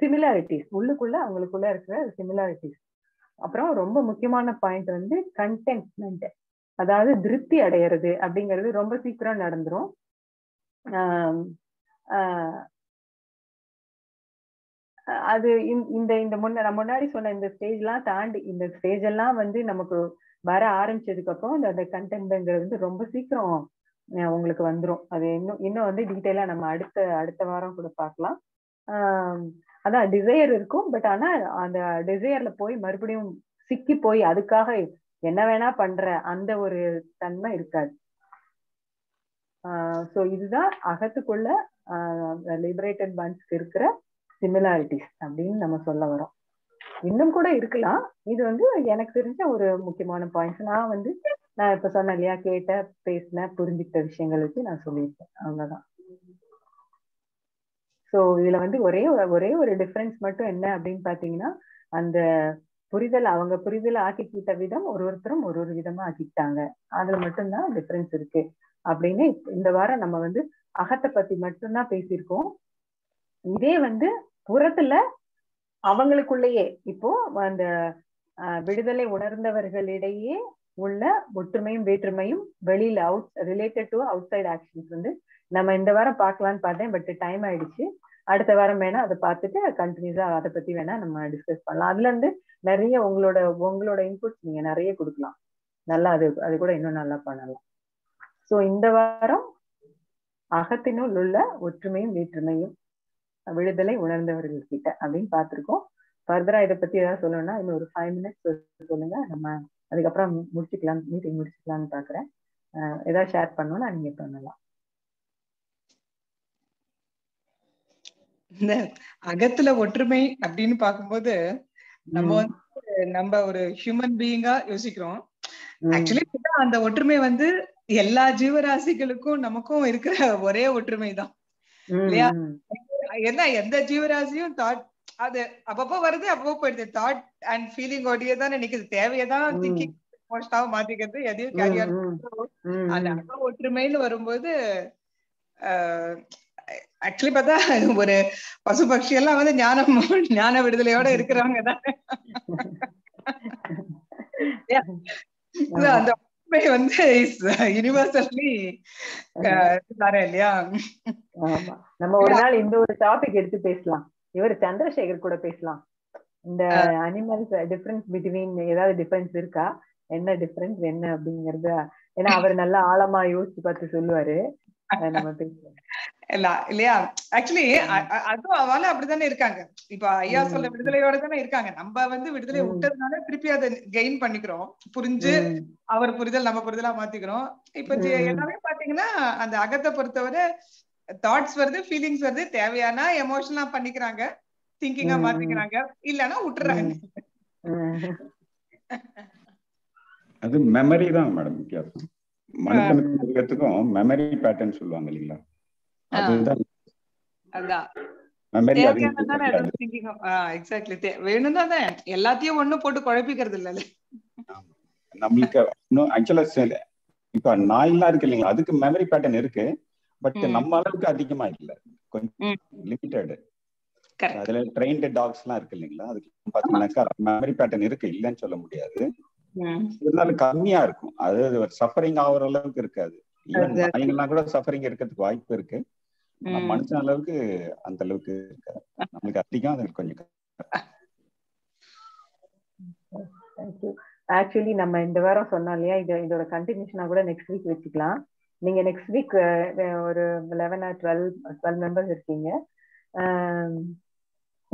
சிமிலாரிட்டிஸ், உள்ளுக்குள்ள அவங்களுக்குள்ள இருக்கிற சிமிலாரிட்டிஸ். அப்புறம் ரொம்ப முக்கியமான பாயிண்ட் வந்து கண்டென்ட்மெண்ட், அதாவது திருப்தி அடையிறது அப்படிங்கிறது ரொம்ப சீக்கிரம் நடந்துரும். அது இந்த இந்த முன்ன முன்னாடி சொன்ன இந்த ஸ்டேஜ் எல்லாம் தாண்டி இந்த ஸ்டேஜ் எல்லாம் வந்து நமக்கு வர ஆரம்பிச்சதுக்கு அப்புறம் அந்த கண்டென்ட்ங்கிறது வந்து ரொம்ப சீக்கிரம் உங்களுக்கு வந்துடும். அது இன்னும் இன்னும் வந்து டீட்டெயிலா நம்ம அடுத்த அடுத்த வாரம் கூட பார்க்கலாம். ஆஹ் அதான் டிசையர் இருக்கும், பட் ஆனா அந்த டிசையர்ல போய் மறுபடியும் சிக்கி போய் அதுக்காக என்ன வேணா பண்ற அந்த ஒரு தன்மை இருக்காது. ஆஹ் சோ இதுதான் அகத்துக்குள்ள லிபரேட்டட் பன்ஸ்க்கு இருக்கிற சிமிலாரிட்டிஸ் அப்படின்னு நம்ம சொல்ல வரோம். இன்னும் கூட இருக்கலாம், இது வந்து எனக்கு தெரிஞ்ச ஒரு முக்கியமான பாயிண்ட்ஸ். நான் வந்து நான் இப்ப சொன்ன இல்லையா கேட்ட பேசின புரிஞ்சுக்கிட்ட விஷயங்கள் வச்சு நான் சொல்லியிருக்கேன், அவ்வளவுதான். ஸோ இதுல வந்து ஒரே ஒரே ஒரு டிஃபரன்ஸ் மட்டும் என்ன அப்படின்னு பாத்தீங்கன்னா, அந்த புரிதல் அவங்க புரிதல் ஆக்கிக்கிட்ட விதம் ஒரு ஒருத்தரும் ஒரு ஒரு விதமா ஆக்கிக்கிட்டாங்க, அதுல மட்டும்தான் டிஃபரன்ஸ் இருக்கு அப்படின்னு. இந்த வாரம் நம்ம வந்து அகத்தை பத்தி மட்டும்தான் பேசியிருக்கோம். இதே வந்து புறத்துல அவங்களுக்குள்ளேயே இப்போ அந்த விடுதலை உணர்ந்தவர்களிடையே உள்ள ஒற்றுமையும் வேற்றுமையும் வெளியில out related to outside actions வந்து நம்ம இந்த வாரம் பார்க்கலான்னு பார்த்தேன், பட் டைம் ஆயிடுச்சு. அடுத்த வாரம் வேணா அதை பார்த்துட்டு கண்டினியூஸா அதை பத்தி வேணா நம்ம டிஸ்கஸ் பண்ணலாம். அதுல இருந்து நிறைய உங்களோட உங்களோட இன்புட்ஸ் நீங்க நிறைய கொடுக்கலாம், நல்லா அது அது கூட இன்னும் நல்லா பண்ணலாம். ஸோ இந்த வாரம் அகத்தினுள் உள்ள ஒற்றுமையும் வேற்றுமையும் விடுதலை உணர்ந்தவர்கள் கிட்ட அப்படின்னு பார்த்துருக்கோம். ஃபர்தரா இதை பத்தி ஏதாவது சொல்லணும்னா இன்னும் ஒரு ஃபைவ் மினிட்ஸ் சொல்லுங்க, நம்ம அதுக்கப்புறம் முடிச்சுக்கலாம், மீட்டிங் முடிச்சுக்கலாம்னு பாக்குறேன். ஏதாவது ஷேர் பண்ணணும்னா நீங்க பண்ணலாம். இந்த அகத்துல ஒற்றுமை அப்படின்னு பார்க்கும்போது நம்ம வந்து நம்ம ஒரு ஹியூமன் பீயிங்கா யோசிக்கிறோம். ஆக்சுவலி அந்த ஒற்றுமை வந்து எல்லா ஜீவராசிகளுக்கும் நமக்கும் இருக்கிற ஒரே ஒற்றுமை தான் இல்லையா? ஏன்னா எந்த ஜீவராசியும் தாட் அது அப்பப்போ வருது, அப்பப்போ போயிடுது. தாட் அண்ட் ஃபீலிங் ஓடியே தான் நினைக்குது, தேவையதான் திங்கிங் மாத்திக்கிறது எதையும் கேரியர். அந்த அப்ப ஒற்றுமைன்னு வரும்போது ஆக்சுவலி பார்த்தா ஒரு பசு பட்சி எல்லாம் வந்து ஞானம் ஞான விடுதலையோட இருக்கிறவங்க தான். அந்த ஒற்றுமை வந்து யூனிவர்சலி தரேன் இல்லையா? ஆமா, நம்ம ஒரு நாள் இந்த ஒரு டாபிக் எடுத்து பேசலாம். இவர் சந்திரசேகர் கூட பேசலாம். இந்த அனிமல்ஸ் டிஃபரன்ஸ் பிட்வீன் ஏதாவது டிஃபரன்ஸ் இருக்கா, என்ன டிஃபரன்ஸ் என்ன அப்படிங்கறத, ஏன்னா அவர் நல்லா ஆழமா யோசிச்சு பார்த்து சொல்லுவாரு. நம்ம பேசுவோம் இல்லையா? ஆக்சுவலி அதுவும் அவளை அப்படித்தானே இருக்காங்க. இப்ப ஐயா சொல்ல விடுதலையோட தானே இருக்காங்க. நம்ம வந்து விடுதலை விட்டதுனால திருப்பி அதை கெயின் பண்ணிக்கிறோம், புரிஞ்சு அவர் புரிதல் நம்ம புரிதலா மாத்திக்கிறோம். இப்ப எல்லாமே பாத்தீங்கன்னா அந்த அகத்தை பொறுத்தவரை தாட்ஸ் வருது, ஃபீலிங்ஸ் வருது, தேவையான எமோஷனா பண்ணிக்கிறாங்க, திங்கிங்கா மாத்திக்கிறாங்க, இல்லன்னா விட்டுறாங்க. அது மெமரி தான் மேடம் வித்தியாசம். மனுஷனுக்கும் மிருகத்துக்கும் மெமரி பேட்டர்ன் சொல்லுவாங்க இல்லீங்களா? அதுதான் அதான் மெமரி. எக்ஸாக்ட்லி, வேணும்னா தான் எல்லாத்தையும் ஒண்ணு போட்டு குழப்பிக்கிறது இல்ல நம்மளுக்கு. இன்னும் ஆக்சுவலா இப்ப நாய் எல்லாம் இருக்கு இல்லீங்களா, அதுக்கு மெமரி பேட்டர்ன் இருக்கு, பட் நம்ம அளவுக்கு அதிகமா இல்ல, கொஞ்சம் லிமிட்டட். அதுல ட்ரெயின்டு டாக்ஸ் எல்லாம் இருக்கு இல்லீங்களா, அதுக்கு பாத்தீங்கன்னாக்கா மெமரி பேட்டர்ன் இருக்கு, இல்லன்னு சொல்ல முடியாது, இருந்தாலும் கம்மியா இருக்கும். அது சஃபரிங் ஆகுற அளவுக்கு இருக்காது. நாய்கள்லாம் கூட சஃபரிங் இருக்கிறதுக்கு வாய்ப்பு இருக்கு, மனுஷன் அளவுக்கு அந்த அளவுக்கு இருக்காது. நம்மளுக்கு அதிகம், அதுக்கு கொஞ்சம். ஆக்சுவலி நம்ம இந்த வாரம் சொன்னோம் இல்லையா, இது இதோட கண்டினியூஷனா கூட நெக்ஸ்ட் வீக் வச்சுக்கலாம். நீங்க நெக்ஸ்ட் வீக் ஒரு eleven or twelve twelve members இருக்கீங்க.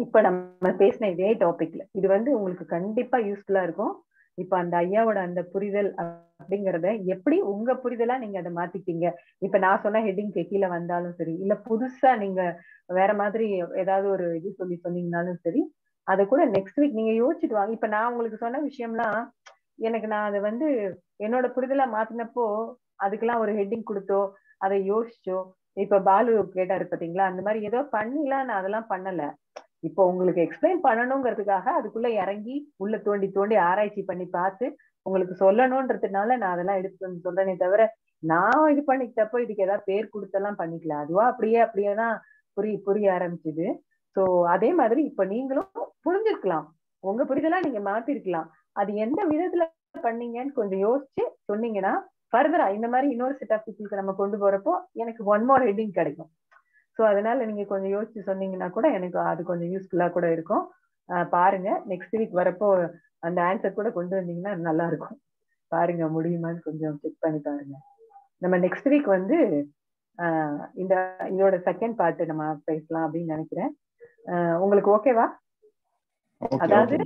இப்ப நம்ம பேசின இதே டாபிக்ல இது வந்து உங்களுக்கு கண்டிப்பா யூஸ்ஃபுல்லா இருக்கும். இப்ப அந்த ஐயாவோட அந்த புரிதல் அப்படிங்கறத எப்படி உங்க புரிதலா நீங்க அதை மாத்திட்டீங்க. இப்ப நான் சொன்ன ஹெட்டிங் கீழே வந்தாலும் சரி, இல்ல புதுசா நீங்க வேற மாதிரி ஏதாவது ஒரு இது சொல்லி சொன்னீங்கன்னாலும் சரி, அதை கூட நெக்ஸ்ட் வீக் நீங்க யோசிச்சுட்டு வாங்க. இப்ப நான் உங்களுக்கு சொன்ன விஷயம்லாம் எனக்கு நான் அதை வந்து என்னோட புரிதலா மாத்தினப்போ அதுக்கெல்லாம் ஒரு ஹெட்டிங் கொடுத்தோ அதை யோசிச்சோ, இப்ப பாலு கேட்டாரு பாத்தீங்களா, அந்த மாதிரி ஏதோ பண்ணிலாம். நான் அதெல்லாம் பண்ணல. இப்போ உங்களுக்கு எக்ஸ்பிளைன் பண்ணணுங்கிறதுக்காக அதுக்குள்ள இறங்கி உள்ள தோண்டி தோண்டி ஆராய்ச்சி பண்ணி பார்த்து உங்களுக்கு சொல்லணும்ன்றதுனால நான் அதெல்லாம் எடுத்து சொல்றேனே தவிர, நான் இது பண்ணிக்கிட்டப்போ இதுக்கு ஏதாவது பேர் கொடுத்தெல்லாம் பண்ணிக்கல. அதுவா அப்படியே அப்படியே தான் புரிய புரிய ஆரம்பிச்சுது. ஸோ அதே மாதிரி இப்ப நீங்களும் புரிஞ்சிருக்கலாம், உங்க புரிதெல்லாம் நீங்க மாத்திருக்கலாம். அது எந்த விதத்துல பண்ணீங்கன்னு கொஞ்சம் யோசிச்சு சொன்னீங்கன்னா ஃபர்தரா இந்த மாதிரி இன்னொரு செட் ஆஃப் பீப்புளுக்கு நம்ம கொண்டு போறப்போ எனக்கு ஒன் மோர் ஹெட்டிங் கிடைக்கும். ஸோ அதனால நீங்க கொஞ்சம் யோசிச்சு சொன்னீங்கன்னா கூட எனக்கு அது கொஞ்சம் யூஸ்ஃபுல்லா கூட இருக்கும். பாருங்க, நெக்ஸ்ட் வீக் வரப்போ அந்த ஆன்சர் கூட கொண்டு வந்தீங்கன்னா நல்லா இருக்கும். பாருங்க முடியுமான்னு கொஞ்சம் செக் பண்ணி பாருங்க. நம்ம நெக்ஸ்ட் வீக் வந்து ஆஹ் இந்த இதோட செகண்ட் பார்ட் நம்ம பேசலாம் அப்படின்னு நினைக்கிறேன். உங்களுக்கு ஓகேவா? அதாவது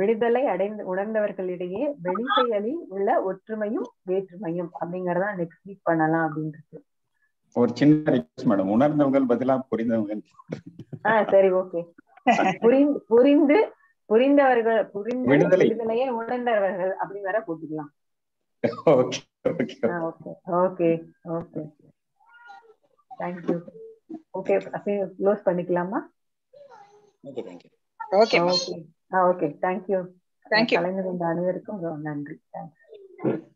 விடுதலை அடைந்து உணர்ந்தவர்களிடையே வெளிச்செயலில் உள்ள ஒற்றுமையும் வேற்றுமையும் அப்படிங்கறதா நெக்ஸ்ட் வீக் பண்ணலாம் அப்படின்றது. ஒரு சின்ன ரிக்வெஸ்ட் மேடம், உணர்ந்தவங்க பதிலா புரிந்தவர்கள் உணர்ந்தவர்கள் அப்படி வர போட்டுக்கலாம். க்ளோஸ் பண்ணிக்கலாமா? Okay, thank you thank you. கலந்து கொண்ட அனைவருக்கும் நன்றி. தேங்க்ஸ்.